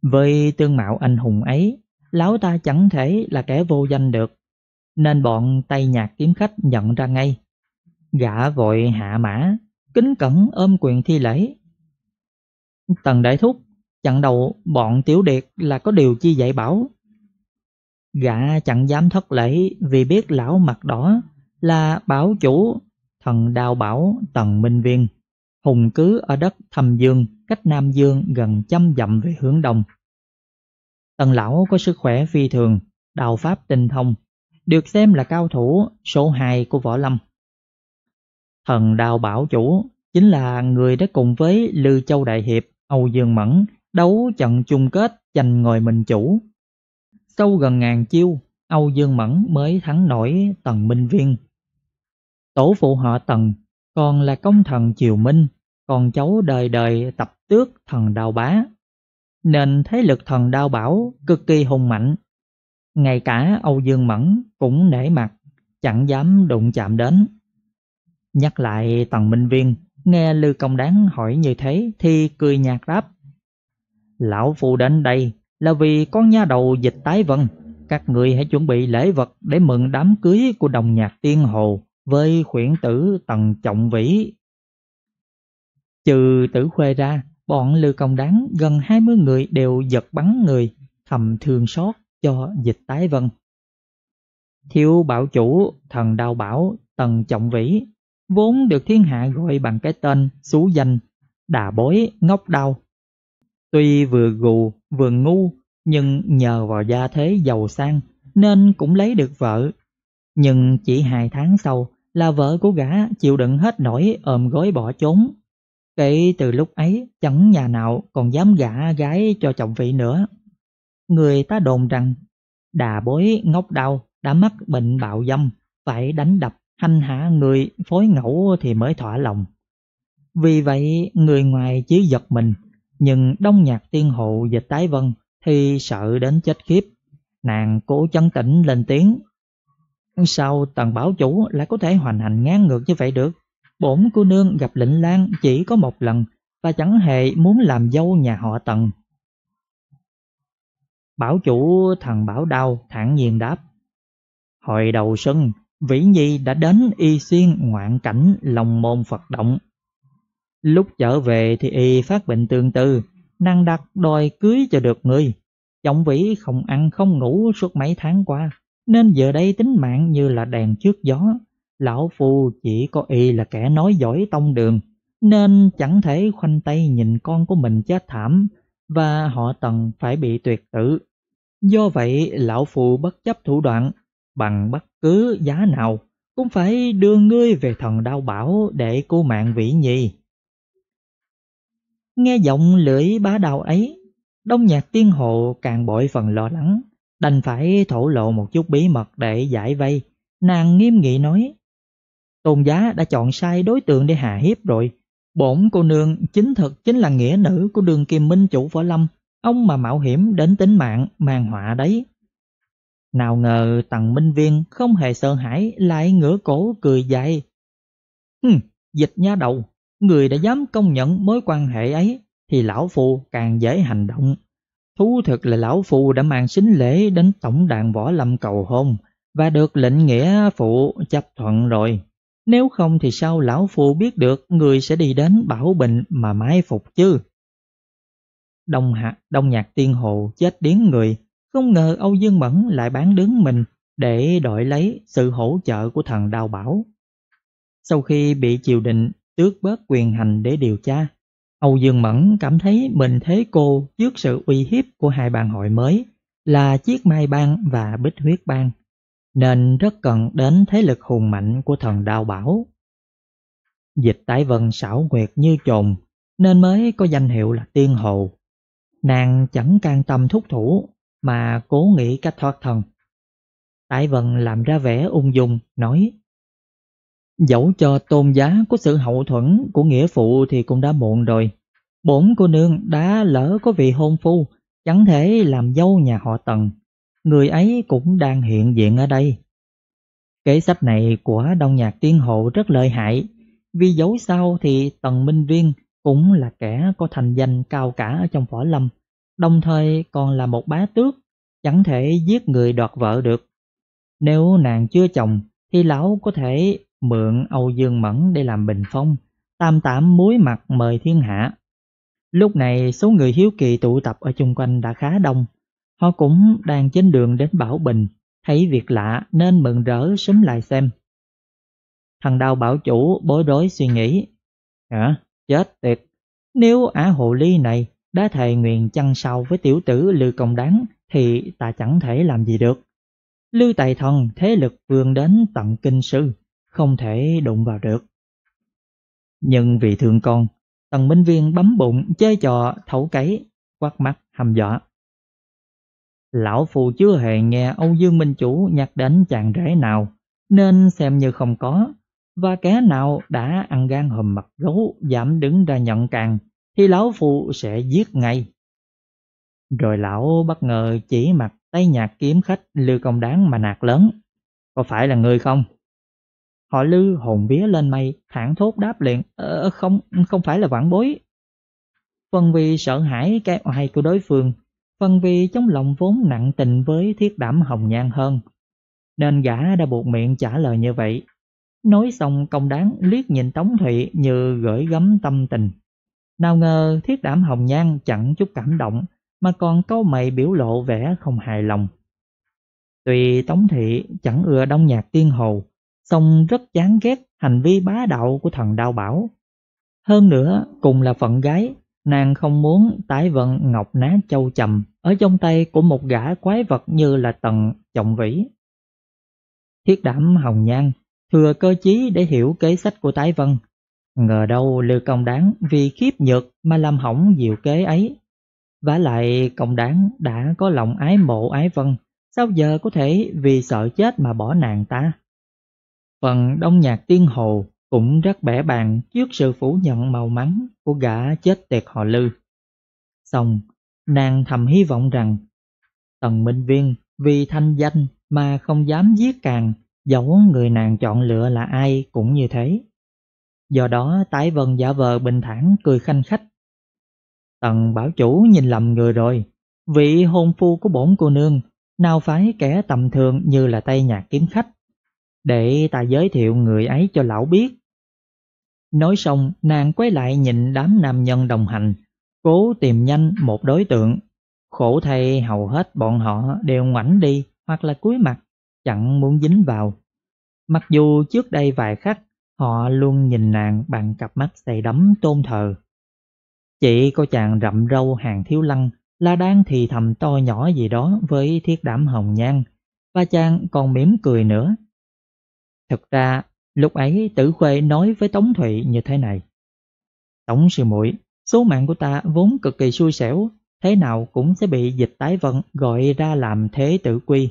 Với tương mạo anh hùng ấy, lão ta chẳng thể là kẻ vô danh được, nên bọn Tây Nhạc kiếm khách nhận ra ngay. Gã vội hạ mã, kính cẩn ôm quyền thi lễ. Tần đại thúc, chặn đầu bọn tiểu điệt là có điều chi dạy bảo? Gã chẳng dám thất lễ, vì biết lão mặt đỏ là bảo chủ Thần Đao Bảo Tần Minh Viên, hùng cứ ở đất Thâm Dương, cách Nam Dương gần trăm dặm về hướng đông. Tần lão có sức khỏe phi thường, đạo pháp tinh thông, được xem là cao thủ số hai của võ lâm. Thần Đao Bảo chủ chính là người đã cùng với Lư Châu đại hiệp Âu Dương Mẫn đấu trận chung kết giành ngôi minh chủ. Sau gần ngàn chiêu, Âu Dương Mẫn mới thắng nổi Tần Minh Viên. Tổ phụ họ Tần còn là công thần triều Minh, con cháu đời đời tập tước Thần Đao Bá, nên thế lực Thần Đao Bảo cực kỳ hùng mạnh. Ngay cả Âu Dương Mẫn cũng nể mặt, chẳng dám đụng chạm đến. Nhắc lại Tần Minh Viên, nghe Lư Công Đáng hỏi như thế thì cười nhạt đáp. Lão phu đến đây là vì con nha đầu Dịch Thái Vân, các người hãy chuẩn bị lễ vật để mừng đám cưới của Đồng Nhạc Tiên Hồ với khuyển tử Tần Trọng Vĩ. Trừ Tử Khuê ra, bọn Lư Công Đáng gần hai mươi người đều giật bắn người, thầm thương xót cho Dịch Thái Vân. Thiếu bảo chủ Thần Đao Bảo Tần Trọng Vĩ vốn được thiên hạ gọi bằng cái tên xú danh Đà Bối Ngốc Đao. Tuy vừa gù vừa ngu, nhưng nhờ vào gia thế giàu sang nên cũng lấy được vợ. Nhưng chỉ hai tháng sau, là vợ của gã chịu đựng hết nổi ôm gối bỏ trốn. Kể từ lúc ấy, chẳng nhà nào còn dám gả gái cho chồng vị nữa. Người ta đồn rằng, đà bối ngốc đau đã mắc bệnh bạo dâm, phải đánh đập, hành hạ người phối ngẫu thì mới thỏa lòng. Vì vậy, người ngoài chỉ giật mình, nhưng Đông Nhạc Tiên Hồ Dịch Thái Vân thì sợ đến chết khiếp. Nàng cố chấn tĩnh lên tiếng. Sao Tần Bảo Chủ lại có thể hoành hành ngang ngược như vậy được? Bổn cô nương gặp Lệnh Lan chỉ có một lần và chẳng hề muốn làm dâu nhà họ Tần. Bảo Chủ thằng Bảo Đao thản nhiên đáp. Hồi đầu xuân, Vĩ Nhi đã đến y xuyên ngoạn cảnh lòng môn Phật động. Lúc trở về thì y phát bệnh tương tư, nàng đặt đòi cưới cho được người. Chồng Vĩ không ăn không ngủ suốt mấy tháng qua, nên giờ đây tính mạng như là đèn trước gió. Lão phu chỉ có y là kẻ nói giỏi tông đường, nên chẳng thể khoanh tay nhìn con của mình chết thảm và họ Tần phải bị tuyệt tử. Do vậy lão phu bất chấp thủ đoạn, bằng bất cứ giá nào cũng phải đưa ngươi về Thần Đao Bảo để cứu mạng Vĩ Nhi. Nghe giọng lưỡi bá đạo ấy, Đông Nhạc Tiên Hồ càng bội phần lo lắng, đành phải thổ lộ một chút bí mật để giải vây. Nàng nghiêm nghị nói, tôn giá đã chọn sai đối tượng để hạ hiếp rồi. Bổn cô nương chính thực chính là nghĩa nữ của đường kim minh chủ Võ Lâm, ông mà mạo hiểm đến tính mạng mang họa đấy. Nào ngờ Tần Minh Viên không hề sợ hãi, lại ngửa cổ cười dài. Hừm, Dịch nha đầu, người đã dám công nhận mối quan hệ ấy thì lão phu càng dễ hành động. Thú thực là lão phu đã mang sính lễ đến tổng đàn Võ Lâm cầu hôn và được lệnh nghĩa phụ chấp thuận rồi. Nếu không thì sao lão phu biết được người sẽ đi đến Bảo Bình mà mai phục chứ? Đông, hạ, đông Nhạc Tiên Hồ chết điếng người, không ngờ Âu Dương Mẫn lại bán đứng mình để đổi lấy sự hỗ trợ của Thần Đao Bảo. Sau khi bị triều đình tước bớt quyền hành để điều tra, Âu Dương Mẫn cảm thấy mình thế cô trước sự uy hiếp của hai bang hội mới là Chiếc Mai Bang và Bích Huyết Bang, nên rất cần đến thế lực hùng mạnh của Thần Đao Bảo. Dịch Thái Vân xảo quyệt như chồn, nên mới có danh hiệu là Tiên Hồ. Nàng chẳng can tâm thúc thủ mà cố nghĩ cách thoát thân. Thái Vân làm ra vẻ ung dung nói, dẫu cho tôn giá có sự hậu thuẫn của nghĩa phụ thì cũng đã muộn rồi. Bổn cô nương đã lỡ có vị hôn phu, chẳng thể làm dâu nhà họ Tần. Người ấy cũng đang hiện diện ở đây. Kế sách này của Đông Nhạc Tiên Hộ rất lợi hại, vì dẫu sao thì Tần Minh Viên cũng là kẻ có thành danh cao cả trong Võ Lâm, đồng thời còn là một bá tước, chẳng thể giết người đoạt vợ được. Nếu nàng chưa chồng thì lão có thể mượn Âu Dương Mẫn để làm bình phong, tam tạm muối mặt mời thiên hạ. Lúc này số người hiếu kỳ tụ tập ở chung quanh đã khá đông. Họ cũng đang trên đường đến Bảo Bình, thấy việc lạ nên mừng rỡ xúm lại xem. Thần Đao Bảo Chủ bối rối suy nghĩ, hả, chết tiệt, nếu ả hồ ly này đã thề nguyện chăn sau với tiểu tử Lư Công Đáng thì ta chẳng thể làm gì được. Lư Tài Thần thế lực vươn đến tận kinh sư, không thể đụng vào được. Nhưng vì thương con, Tần Minh Viên bấm bụng chơi trò thấu cấy, quát mắt hăm dọa. Lão phu chưa hề nghe Âu Dương Minh Chủ nhắc đến chàng rể nào, nên xem như không có. Và kẻ nào đã ăn gan hùm mặt gấu, dám đứng ra nhận càng, thì lão phu sẽ giết ngay. Rồi lão bất ngờ chỉ mặt tay nhạc kiếm khách Lư Công Đáng mà nạt lớn. Có phải là ngươi không? Họ Lư hồn vía lên mây, thẳng thốt đáp liền, ờ, không, không phải là vãn bối. Phần vì sợ hãi cái oai của đối phương, phần vì trong lòng vốn nặng tình với Thiết Đảm Hồng Nhan hơn, nên gã đã buộc miệng trả lời như vậy. Nói xong, Công Đáng liếc nhìn Tống Thụy như gửi gắm tâm tình. Nào ngờ Thiết Đảm Hồng Nhan chẳng chút cảm động, mà còn cau mày biểu lộ vẻ không hài lòng. Tuy Tống Thụy chẳng ưa Đông Nhạc Tiên Hồ, song rất chán ghét hành vi bá đạo của Thần Đao Bảo. Hơn nữa, cùng là phận gái, nàng không muốn Thái Vân ngọc ná châu chầm ở trong tay của một gã quái vật như là Tần Trọng Vĩ. Thiết Đảm Hồng Nhan thừa cơ chí để hiểu kế sách của Thái Vân. Ngờ đâu Lư Công Đáng vì khiếp nhược mà làm hỏng diệu kế ấy. Vả lại Công Đáng đã có lòng ái mộ Ái Vân, sao giờ có thể vì sợ chết mà bỏ nàng ta? Phần Đông Nhạc Tiên Hồ cũng rất bẽ bàng trước sự phủ nhận màu mắn của gã chết tiệt họ Lư. Xong, nàng thầm hy vọng rằng Tần Minh Viên vì thanh danh mà không dám giết càng, dẫu người nàng chọn lựa là ai cũng như thế. Do đó Thái Vân giả vờ bình thản cười khanh khách: "Tần bảo chủ nhìn lầm người rồi, vị hôn phu của bổn cô nương nào phải kẻ tầm thường như là Tây Nhạc kiếm khách. Để ta giới thiệu người ấy cho lão biết." Nói xong nàng quay lại nhìn đám nam nhân đồng hành, cố tìm nhanh một đối tượng. Khổ thay hầu hết bọn họ đều ngoảnh đi hoặc là cúi mặt, chẳng muốn dính vào. Mặc dù trước đây vài khắc họ luôn nhìn nàng bằng cặp mắt say đắm tôn thờ. Chỉ có chàng rậm râu Hạng Thiếu Lăng là đang thì thầm to nhỏ gì đó với Thiết Đảm Hồng Nhan, và chàng còn mỉm cười nữa. Thực ra lúc ấy Tử Khuê nói với Tống Thụy như thế này: "Tống sư muội, số mạng của ta vốn cực kỳ xui xẻo, thế nào cũng sẽ bị Dịch Thái Vân gọi ra làm thế tử quy.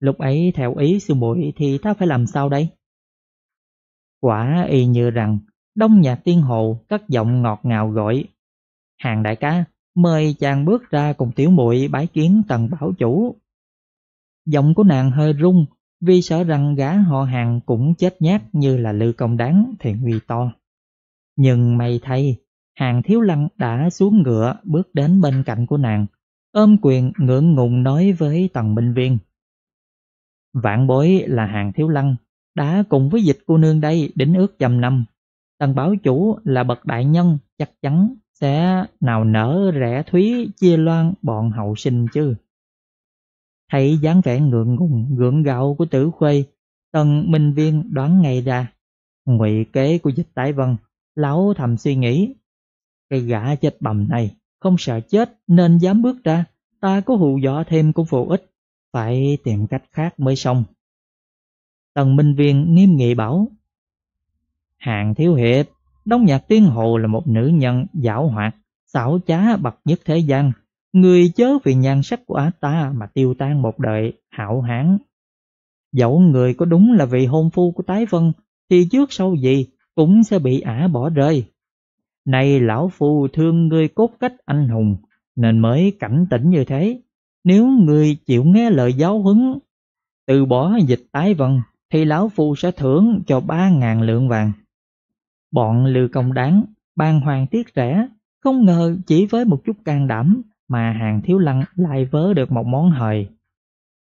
Lúc ấy theo ý sư muội thì ta phải làm sao đây?" Quả y như rằng Đông Nhạc Tiên Hồ cất giọng ngọt ngào gọi: "Hàng đại ca, mời chàng bước ra cùng tiểu muội bái kiến Tần bảo chủ." Giọng của nàng hơi rung vì sợ rằng gã họ Hàng cũng chết nhát như là Lư Công Đáng thì nguy to. Nhưng may thay, Hạng Thiếu Lăng đã xuống ngựa bước đến bên cạnh của nàng, ôm quyền ngượng ngùng nói với Tần Minh Viên: "Vạn bối là Hạng Thiếu Lăng, đã cùng với Dịch cô nương đây đính ước trăm năm. Tần bảo chủ là bậc đại nhân, chắc chắn sẽ nào nỡ rẻ thúy chia loan bọn hậu sinh chứ." Thấy dáng vẻ ngượng ngùng gượng gạo của Tử Khuê, Tần Minh Viên đoán ngay ra ngụy kế của Dịch Thái Vân. Lão thầm suy nghĩ: "Cái gã chết bầm này không sợ chết nên dám bước ra, ta có hù dọa thêm cũng vô ích, phải tìm cách khác mới xong." Tần Minh Viên nghiêm nghị bảo: "Hạng thiếu hiệp, Đông Nhạc Tiên Hồ là một nữ nhân giảo hoạt, xảo trá bậc nhất thế gian. Người chớ vì nhan sắc của ả ta mà tiêu tan một đời hảo hán. Dẫu người có đúng là vị hôn phu của Thái Vân thì trước sau gì cũng sẽ bị ả bỏ rơi. Này lão phu thương ngươi cốt cách anh hùng nên mới cảnh tỉnh như thế. Nếu ngươi chịu nghe lời giáo huấn, từ bỏ Dịch Thái Vân thì lão phu sẽ thưởng cho ba ngàn lượng vàng." Bọn Lư Công Đáng bàng hoàng tiếc rẻ, không ngờ chỉ với một chút can đảm mà Hạng Thiếu Lăng lại vớ được một món hời.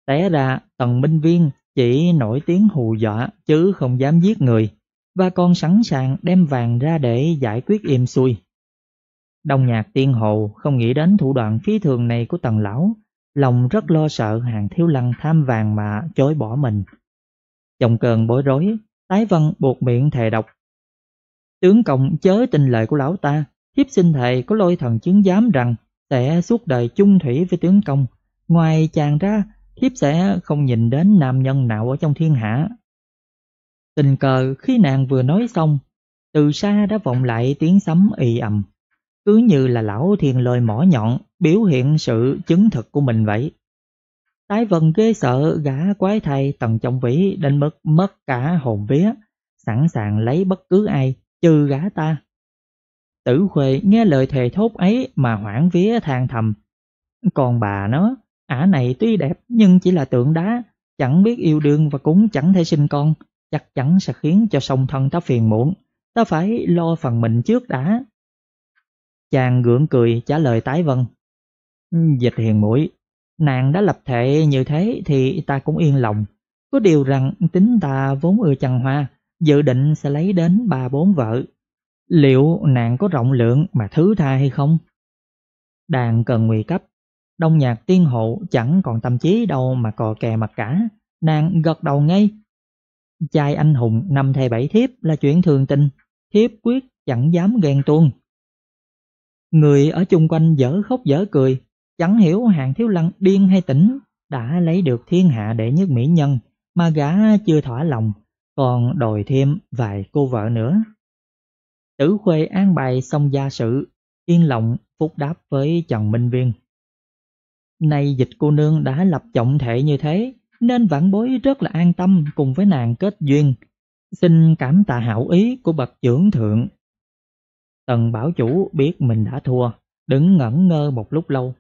Té ra Tần Minh Viên chỉ nổi tiếng hù dọa chứ không dám giết người, và còn sẵn sàng đem vàng ra để giải quyết im xuôi. Đông Nhạc Tiên Hồ không nghĩ đến thủ đoạn phi thường này của Tần lão, lòng rất lo sợ Hạng Thiếu Lăng tham vàng mà chối bỏ mình. Trong cơn bối rối, Thái Vân buộc miệng thề độc: "Tướng công chớ tin lời của lão ta, thiếp xin thề có lôi thần chứng giám rằng sẽ suốt đời chung thủy với tướng công. Ngoài chàng ra, thiếp sẽ không nhìn đến nam nhân nào ở trong thiên hạ." Tình cờ khi nàng vừa nói xong, từ xa đã vọng lại tiếng sấm ì ầm, cứ như là lão thiền lôi mỏ nhọn biểu hiện sự chứng thực của mình vậy. Thái Vân ghê sợ gã quái thai Tần Trọng Vĩ đến mức mất cả hồn vía, sẵn sàng lấy bất cứ ai trừ gã ta. Tử Khuê nghe lời thề thốt ấy mà hoảng vía than thầm: "Còn bà nó, ả này tuy đẹp nhưng chỉ là tượng đá, chẳng biết yêu đương và cũng chẳng thể sinh con, chắc chắn sẽ khiến cho song thân ta phiền muộn, ta phải lo phần mình trước đã." Chàng gượng cười trả lời Thái Vân: "Dịch hiền muội, nàng đã lập thệ như thế thì ta cũng yên lòng. Có điều rằng tính ta vốn ưa chăn hoa, dự định sẽ lấy đến ba bốn vợ. Liệu nàng có rộng lượng mà thứ tha hay không?" Đang cần nguy cấp, Đông Nhạc Tiên Hộ chẳng còn tâm trí đâu mà cò kè mặt cả, nàng gật đầu ngay: "Trai anh hùng năm thê bảy thiếp là chuyện thường tình, thiếp quyết chẳng dám ghen tuông." Người ở chung quanh dở khóc dở cười, chẳng hiểu Hạng Thiếu Lăng điên hay tỉnh, đã lấy được thiên hạ đệ nhất mỹ nhân mà gã chưa thỏa lòng, còn đòi thêm vài cô vợ nữa. Tử Khuê an bài xong gia sự, yên lòng phúc đáp với Trần Minh Viên. Nay Dịch cô nương đã lập trọng thể như thế, nên vãn bối rất là an tâm cùng với nàng kết duyên. Xin cảm tạ hảo ý của bậc trưởng thượng. Tần bảo chủ biết mình đã thua, đứng ngẩn ngơ một lúc lâu.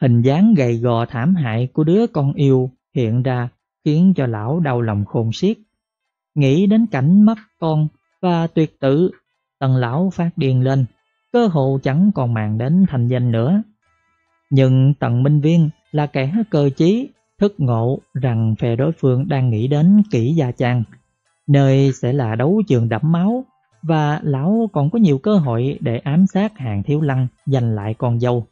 Hình dáng gầy gò thảm hại của đứa con yêu hiện ra khiến cho lão đau lòng khôn xiết. Nghĩ đến cảnh mất con và tuyệt tử, Tần lão phát điên lên, cơ hồ chẳng còn màng đến thành danh nữa. Nhưng Tần Minh Viên là kẻ cơ chí, thức ngộ rằng phe đối phương đang nghĩ đến Kỷ Gia Trang, nơi sẽ là đấu trường đẫm máu, và lão còn có nhiều cơ hội để ám sát Hạng Thiếu Lăng giành lại con dâu.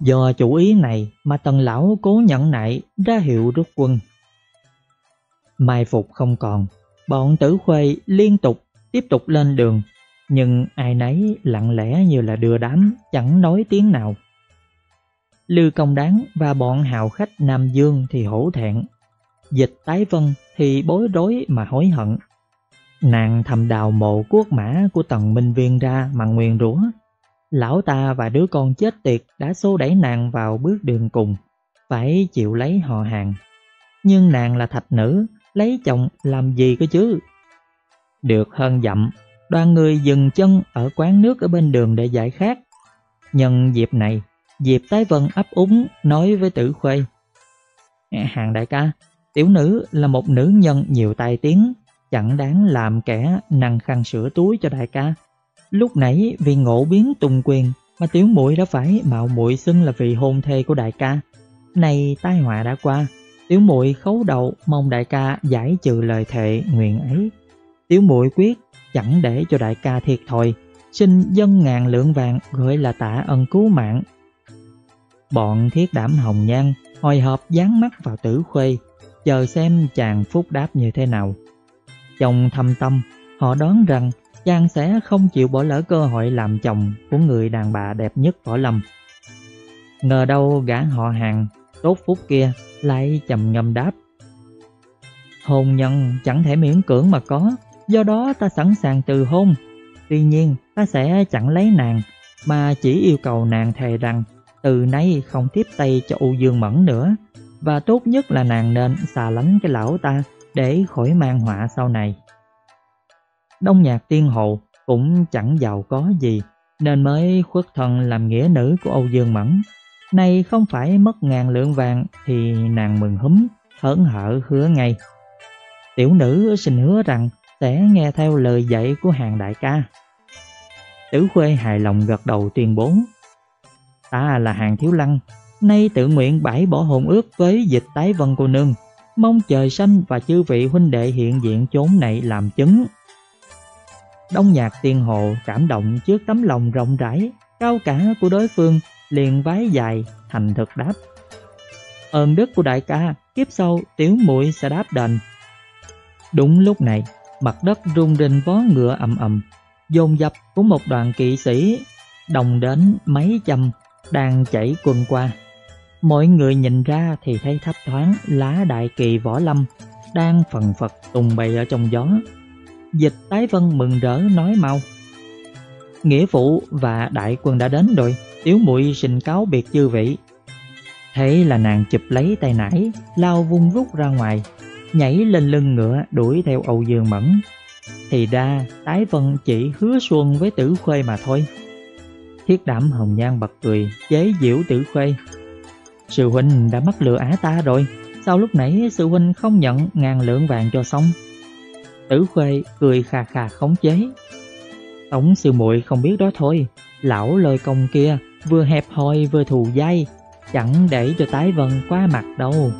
Do chủ ý này mà Tần lão cố nhẫn nại ra hiệu rút quân. Mai phục không còn, bọn Tử Khuê liên tục tiếp tục lên đường, nhưng ai nấy lặng lẽ như là đưa đám, chẳng nói tiếng nào. Lư Công Đáng và bọn hào khách Nam Dương thì hổ thẹn, Dịch Thái Vân thì bối rối mà hối hận. Nàng thầm đào mộ cuốc mã của Tần Minh Viên ra mà nguyền rủa, lão ta và đứa con chết tiệt đã xô đẩy nàng vào bước đường cùng, phải chịu lấy họ hàng. Nhưng nàng là thạch nữ, lấy chồng làm gì cơ chứ? Được hơn dặm, đoàn người dừng chân ở quán nước ở bên đường để giải khát. Nhân dịp này, Diệp Tái Vân ấp úng nói với Tử Khuê: "Hàng đại ca, tiểu nữ là một nữ nhân nhiều tai tiếng, chẳng đáng làm kẻ năng khăn sửa túi cho đại ca. Lúc nãy vì ngộ biến tùng quyền mà tiểu muội đã phải mạo muội xưng là vị hôn thê của đại ca. Nay tai họa đã qua, tiểu muội khấu đầu mong đại ca giải trừ lời thệ nguyện ấy. Tiểu muội quyết chẳng để cho đại ca thiệt thòi, xin dâng ngàn lượng vàng gọi là tạ ân cứu mạng." Bọn Thiết Đảm Hồng Nhan hồi hộp dán mắt vào Tử Khuê, chờ xem chàng phúc đáp như thế nào. Trong thâm tâm, họ đoán rằng chàng sẽ không chịu bỏ lỡ cơ hội làm chồng của người đàn bà đẹp nhất võ lâm. Ngờ đâu gã họ hàng tốt phúc kia lại trầm ngâm đáp: "Hôn nhân chẳng thể miễn cưỡng mà có, do đó ta sẵn sàng từ hôn. Tuy nhiên ta sẽ chẳng lấy nàng, mà chỉ yêu cầu nàng thề rằng từ nay không tiếp tay cho Âu Dương Mẫn nữa, và tốt nhất là nàng nên xa lánh cái lão ta để khỏi mang họa sau này." Đông Nhạc Tiên Hồ cũng chẳng giàu có gì, nên mới khuất thân làm nghĩa nữ của Âu Dương Mẫn. Nay không phải mất ngàn lượng vàng thì nàng mừng húm, hớn hở hứa ngay: "Tiểu nữ xin hứa rằng sẽ nghe theo lời dạy của Hàng đại ca." Tử Khuê hài lòng gật đầu tuyên bố: "Ta là Hàng Thiếu Lăng, nay tự nguyện bãi bỏ hôn ước với Dịch Tái Vân cô nương, mong trời xanh và chư vị huynh đệ hiện diện chốn này làm chứng." Đông Nhạc Tiên Hồ cảm động trước tấm lòng rộng rãi, cao cả của đối phương, liền vái dài thành thực đáp: "Ơn đức của đại ca, kiếp sau tiểu muội sẽ đáp đền." Đúng lúc này, mặt đất rung rinh vó ngựa ầm ầm, dồn dập của một đoàn kỵ sĩ đồng đến mấy trăm đang chảy quân qua. Mọi người nhìn ra thì thấy thấp thoáng lá đại kỳ võ lâm đang phần phật tung bay ở trong gió. Dịch Tái Vân mừng rỡ nói mau: "Nghĩa phụ và đại quân đã đến rồi, tiểu muội xin cáo biệt chư vị." Thế là nàng chụp lấy tay nải, lao vung vút ra ngoài, nhảy lên lưng ngựa đuổi theo Âu Dương Mẫn. Thì ra Tái Vân chỉ hứa xuân với Tử Khuê mà thôi. Thiết Đảm Hồng Nhan bật cười chế giễu Tử Khuê: "Sư huynh đã mắc lừa ả ta rồi, sao lúc nãy sư huynh không nhận ngàn lượng vàng cho xong?" Tử Khuê cười khà khà khống chế: "Tống sư muội không biết đó thôi, lão lôi công kia vừa hẹp hòi vừa thù dai, chẳng để cho Tái Vân qua mặt đâu."